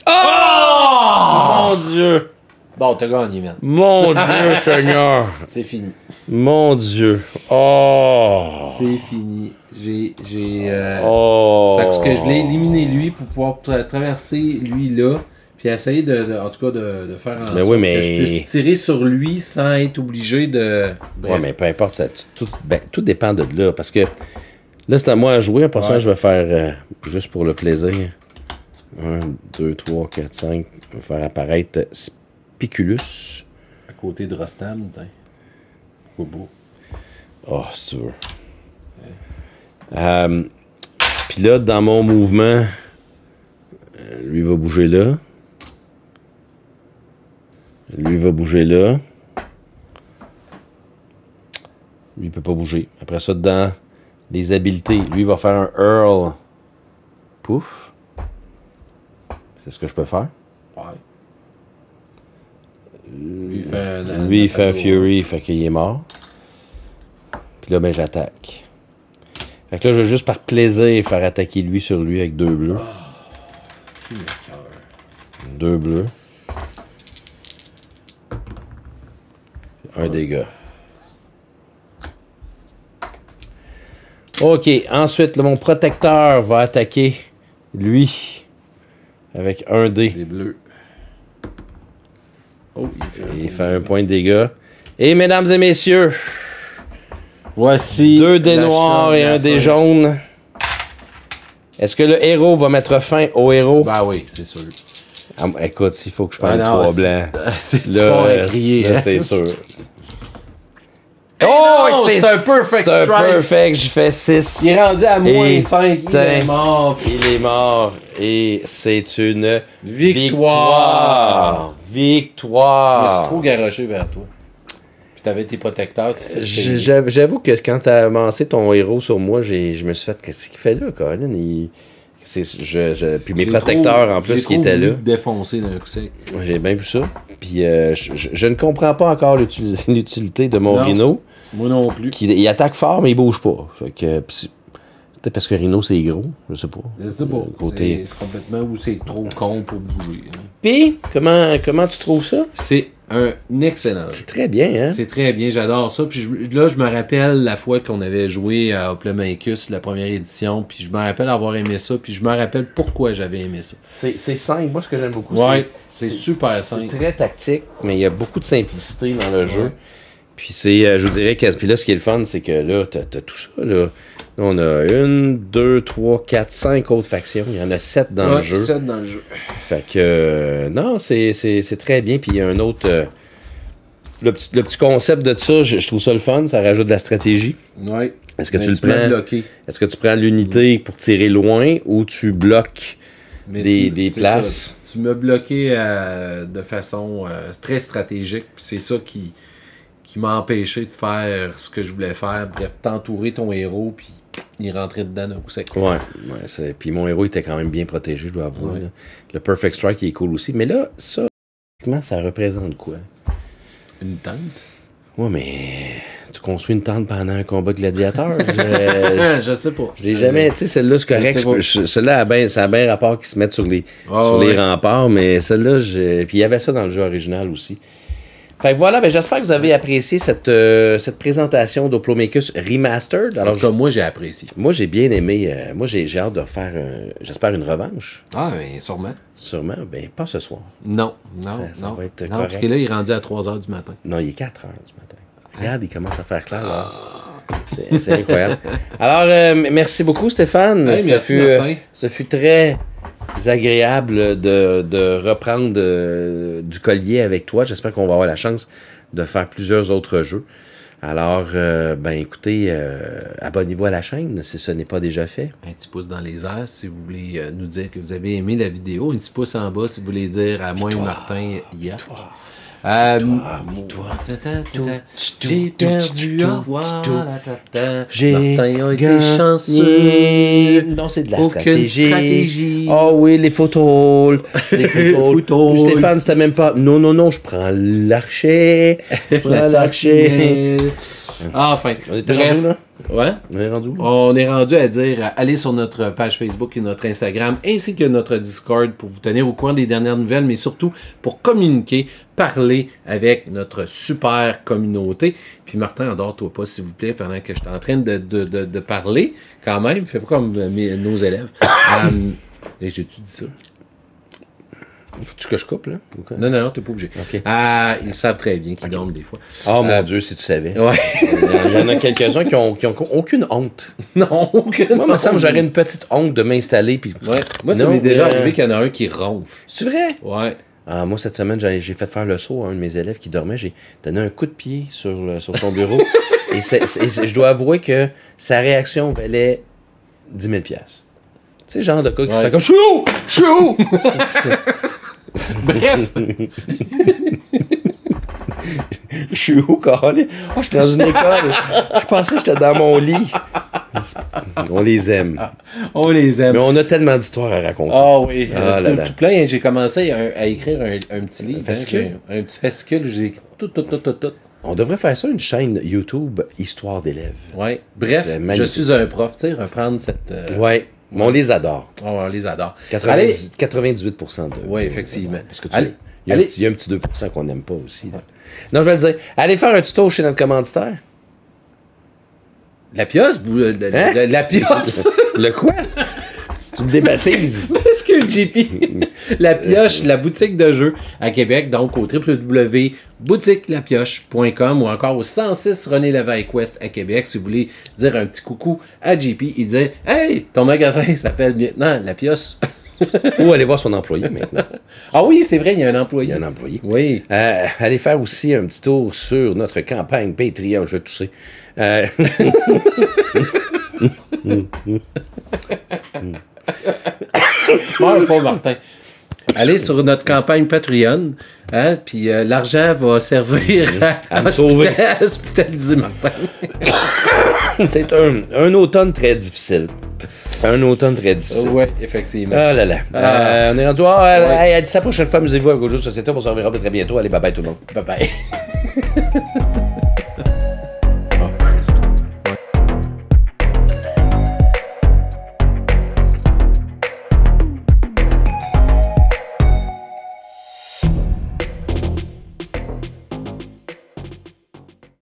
Oh! Mon Dieu! Bon, t'as gagné, man. Mon Dieu, Seigneur! C'est fini. Mon Dieu. Oh! C'est fini. Parce que je l'ai éliminé, lui, pour pouvoir traverser, lui, là, puis essayer, en tout cas, de faire en sorte que je puisse tirer sur lui sans être obligé de... Bref. Ouais, mais peu importe, ça, tout dépend de là, parce que là, c'est à moi à jouer. Pour ça, je vais faire, juste pour le plaisir, 1, 2, 3, 4, 5, je vais faire apparaître... Piculus. À côté de Rostam, t'es. Bobo. Oh, c'est sûr. Ouais. Puis là, dans mon mouvement, lui va bouger là. Lui va bouger là. Lui peut pas bouger. Après ça, dans les habiletés, lui va faire un hurl. Pouf. C'est ce que je peux faire. Ouais. Lui, il fait un Fury, fait qu'il est mort. Puis là, ben, j'attaque. Fait que là, je vais juste par plaisir faire attaquer lui sur lui avec deux bleus. Oh, deux bleus. Un dégât. OK. Ensuite, là, mon protecteur va attaquer lui avec un dé. Des bleus. Oh, il fait un point de dégâts. Et mesdames et messieurs, voici deux dés noirs et un dé jaune. Est-ce que le héros va mettre fin au héros? Ben oui, c'est sûr. Ah, écoute, s'il faut que je prenne trois blancs. C'est fort à crier. C'est sûr. Oh, c'est un perfect strike. C'est un perfect, je fais 6. Il est rendu à moins 5. Il est mort. Il est mort. Et c'est une victoire. Victoire! Je me suis trop garoché vers toi. Puis t'avais tes protecteurs. J'avoue que quand t'as avancé ton héros sur moi, je me suis fait... Qu'est-ce qu'il fait là, Colin? Puis mes protecteurs, en plus, qui étaient là. Défoncé d'un coup sec. J'ai bien vu ça. Puis je ne comprends pas encore l'utilité de mon Rhino. Moi non plus. Il attaque fort, mais il bouge pas. Fait que... Peut-être parce que Rhino, c'est gros, je sais pas. Je sais pas. C'est complètement ou c'est trop con pour bouger. Hein. Puis, comment tu trouves ça? C'est un excellent jeu. C'est très bien, hein? C'est très bien, j'adore ça. Puis là, je me rappelle la fois qu'on avait joué à Hoplomachus, la première édition, puis je me rappelle avoir aimé ça, puis je me rappelle pourquoi j'avais aimé ça. C'est simple, moi, ce que j'aime beaucoup. Ouais, c'est super simple. C'est très tactique, mais il y a beaucoup de simplicité dans le jeu. Puis c'est, je vous dirais, puis là, ce qui est le fun, c'est que là, t'as tout ça, là. Là, on a 1, 2, 3, 4, 5 autres factions. Il y en a 7 dans le jeu. 7 dans le jeu. Fait que, non, c'est très bien. Puis il y a un autre... le petit concept de ça, je trouve ça le fun. Ça rajoute de la stratégie. Oui. Est-ce que tu le prends? Est-ce que tu prends l'unité pour tirer loin ou tu bloques des places? Ça. Tu m'as bloqué de façon très stratégique. C'est ça qui m'a empêché de faire ce que je voulais faire. Bref, t'entourer ton héros, puis il rentrait dedans d'un coup sec. Ouais. Puis mon héros était quand même bien protégé, je dois avouer. Ouais. Le Perfect Strike, il est cool aussi. Mais là, ça, ça représente quoi? Une tente? Ouais, mais tu construis une tente pendant un combat de gladiateur? Je sais pas. Je l'ai jamais... Tu sais, celle-là, c'est correct. Celle-là, ça a bien rapport qu'ils se mettent sur les remparts, mais celle-là, puis il y avait ça dans le jeu original aussi. Fait que voilà, ben j'espère que vous avez apprécié cette présentation d'Hoplomachus Remastered. Alors, comme moi, j'ai apprécié. Moi, j'ai bien aimé. Moi, j'ai hâte de faire, j'espère, une revanche. Ah, bien, sûrement. Sûrement, bien, pas ce soir. Non, ça va être correct. Parce que là, il est rendu à 3 h du matin. Non, il est 4 h du matin. Regarde, il commence à faire clair. C'est incroyable. Alors, merci beaucoup, Stéphane. Hey, ce fut très... agréable de reprendre du collier avec toi. J'espère qu'on va avoir la chance de faire plusieurs autres jeux. Alors, ben écoutez, abonnez-vous à la chaîne si ce n'est pas déjà fait. Un petit pouce dans les airs si vous voulez nous dire que vous avez aimé la vidéo. Un petit pouce en bas si vous voulez dire à moi et Martin hier. J'ai perdu, Martin a été chanceux. Non, c'est de la stratégie. Oh oui, les photos. Stéphane, c'était même pas... Non, je prends l'archer. Ah, enfin. On était rendu là? Ouais. On est rendu où? On est rendu à dire, allez sur notre page Facebook et notre Instagram, ainsi que notre Discord pour vous tenir au courant des dernières nouvelles, mais surtout pour communiquer, parler avec notre super communauté. Puis Martin, endors-toi pas, s'il vous plaît, pendant que je suis en train de parler, quand même. Fais pas comme nos élèves. J'ai-tu dit ça? Faut-tu que je coupe, là? Okay. Non, non, non, t'es pas obligé. Okay. Ils savent très bien qu'ils dorment des fois. Oh mon Dieu, si tu savais. Ouais. Il y en a quelques-uns qui ont aucune honte. Non, aucune honte. Moi, il me semble que j'aurais une petite honte de m'installer. Puis... Ouais. Moi, ça m'est déjà arrivé qu'il y en a un qui ronfle. C'est vrai? Ouais. Moi, cette semaine, j'ai fait faire le saut à un de mes élèves qui dormait. J'ai donné un coup de pied sur son bureau. Et je dois avouer que sa réaction valait 10 000 $. Tu sais, genre de cas qui se fait comme « Je suis où? Je suis où? » Bref! Je suis où, Carole? Oh, je suis dans une école. Je pensais que j'étais dans mon lit. On les aime. On les aime. Mais on a tellement d'histoires à raconter. Ah oui. Ah, tout plein. J'ai commencé à écrire un petit livre. Un petit fascicule. J'ai écrit tout. On devrait faire ça, une chaîne YouTube Histoire d'élèves. Oui. Bref, je suis un prof. Tu sais, reprendre cette... Oui. Mais on les adore. Oh, on les adore. 98% de... Oui, effectivement. Parce que il y a un petit 2% qu'on n'aime pas aussi. Ouais. Non, je vais le dire. Allez faire un tuto chez notre commanditaire. La Pioche? Hein? La Pioche? Le quoi? Tu me débaptises. Parce que le JP, La Pioche, la boutique de jeux à Québec, donc au www.boutiquelapioche.com ou encore au 106 René Lévesque Ouest à Québec, si vous voulez dire un petit coucou à JP et dire « Hey, ton magasin s'appelle maintenant La Pioche. » Ou aller voir son employé maintenant. Ah oui, c'est vrai, il y a un employé. Il y a un employé. Oui. Allez faire aussi un petit tour sur notre campagne Patreon, je vais tousser. Meurs pas, Martin. Allez sur notre campagne Patreon, hein, puis l'argent va servir à me sauver. À hospitaliser Martin. C'est un automne très difficile. Un automne très difficile. Oui, effectivement. Oh là là. On est rendu. Elle dit ça la prochaine fois. Amusez-vous avec Zone Jeux de Société. On se reverra très bientôt. Allez, bye bye tout le monde. Bye bye.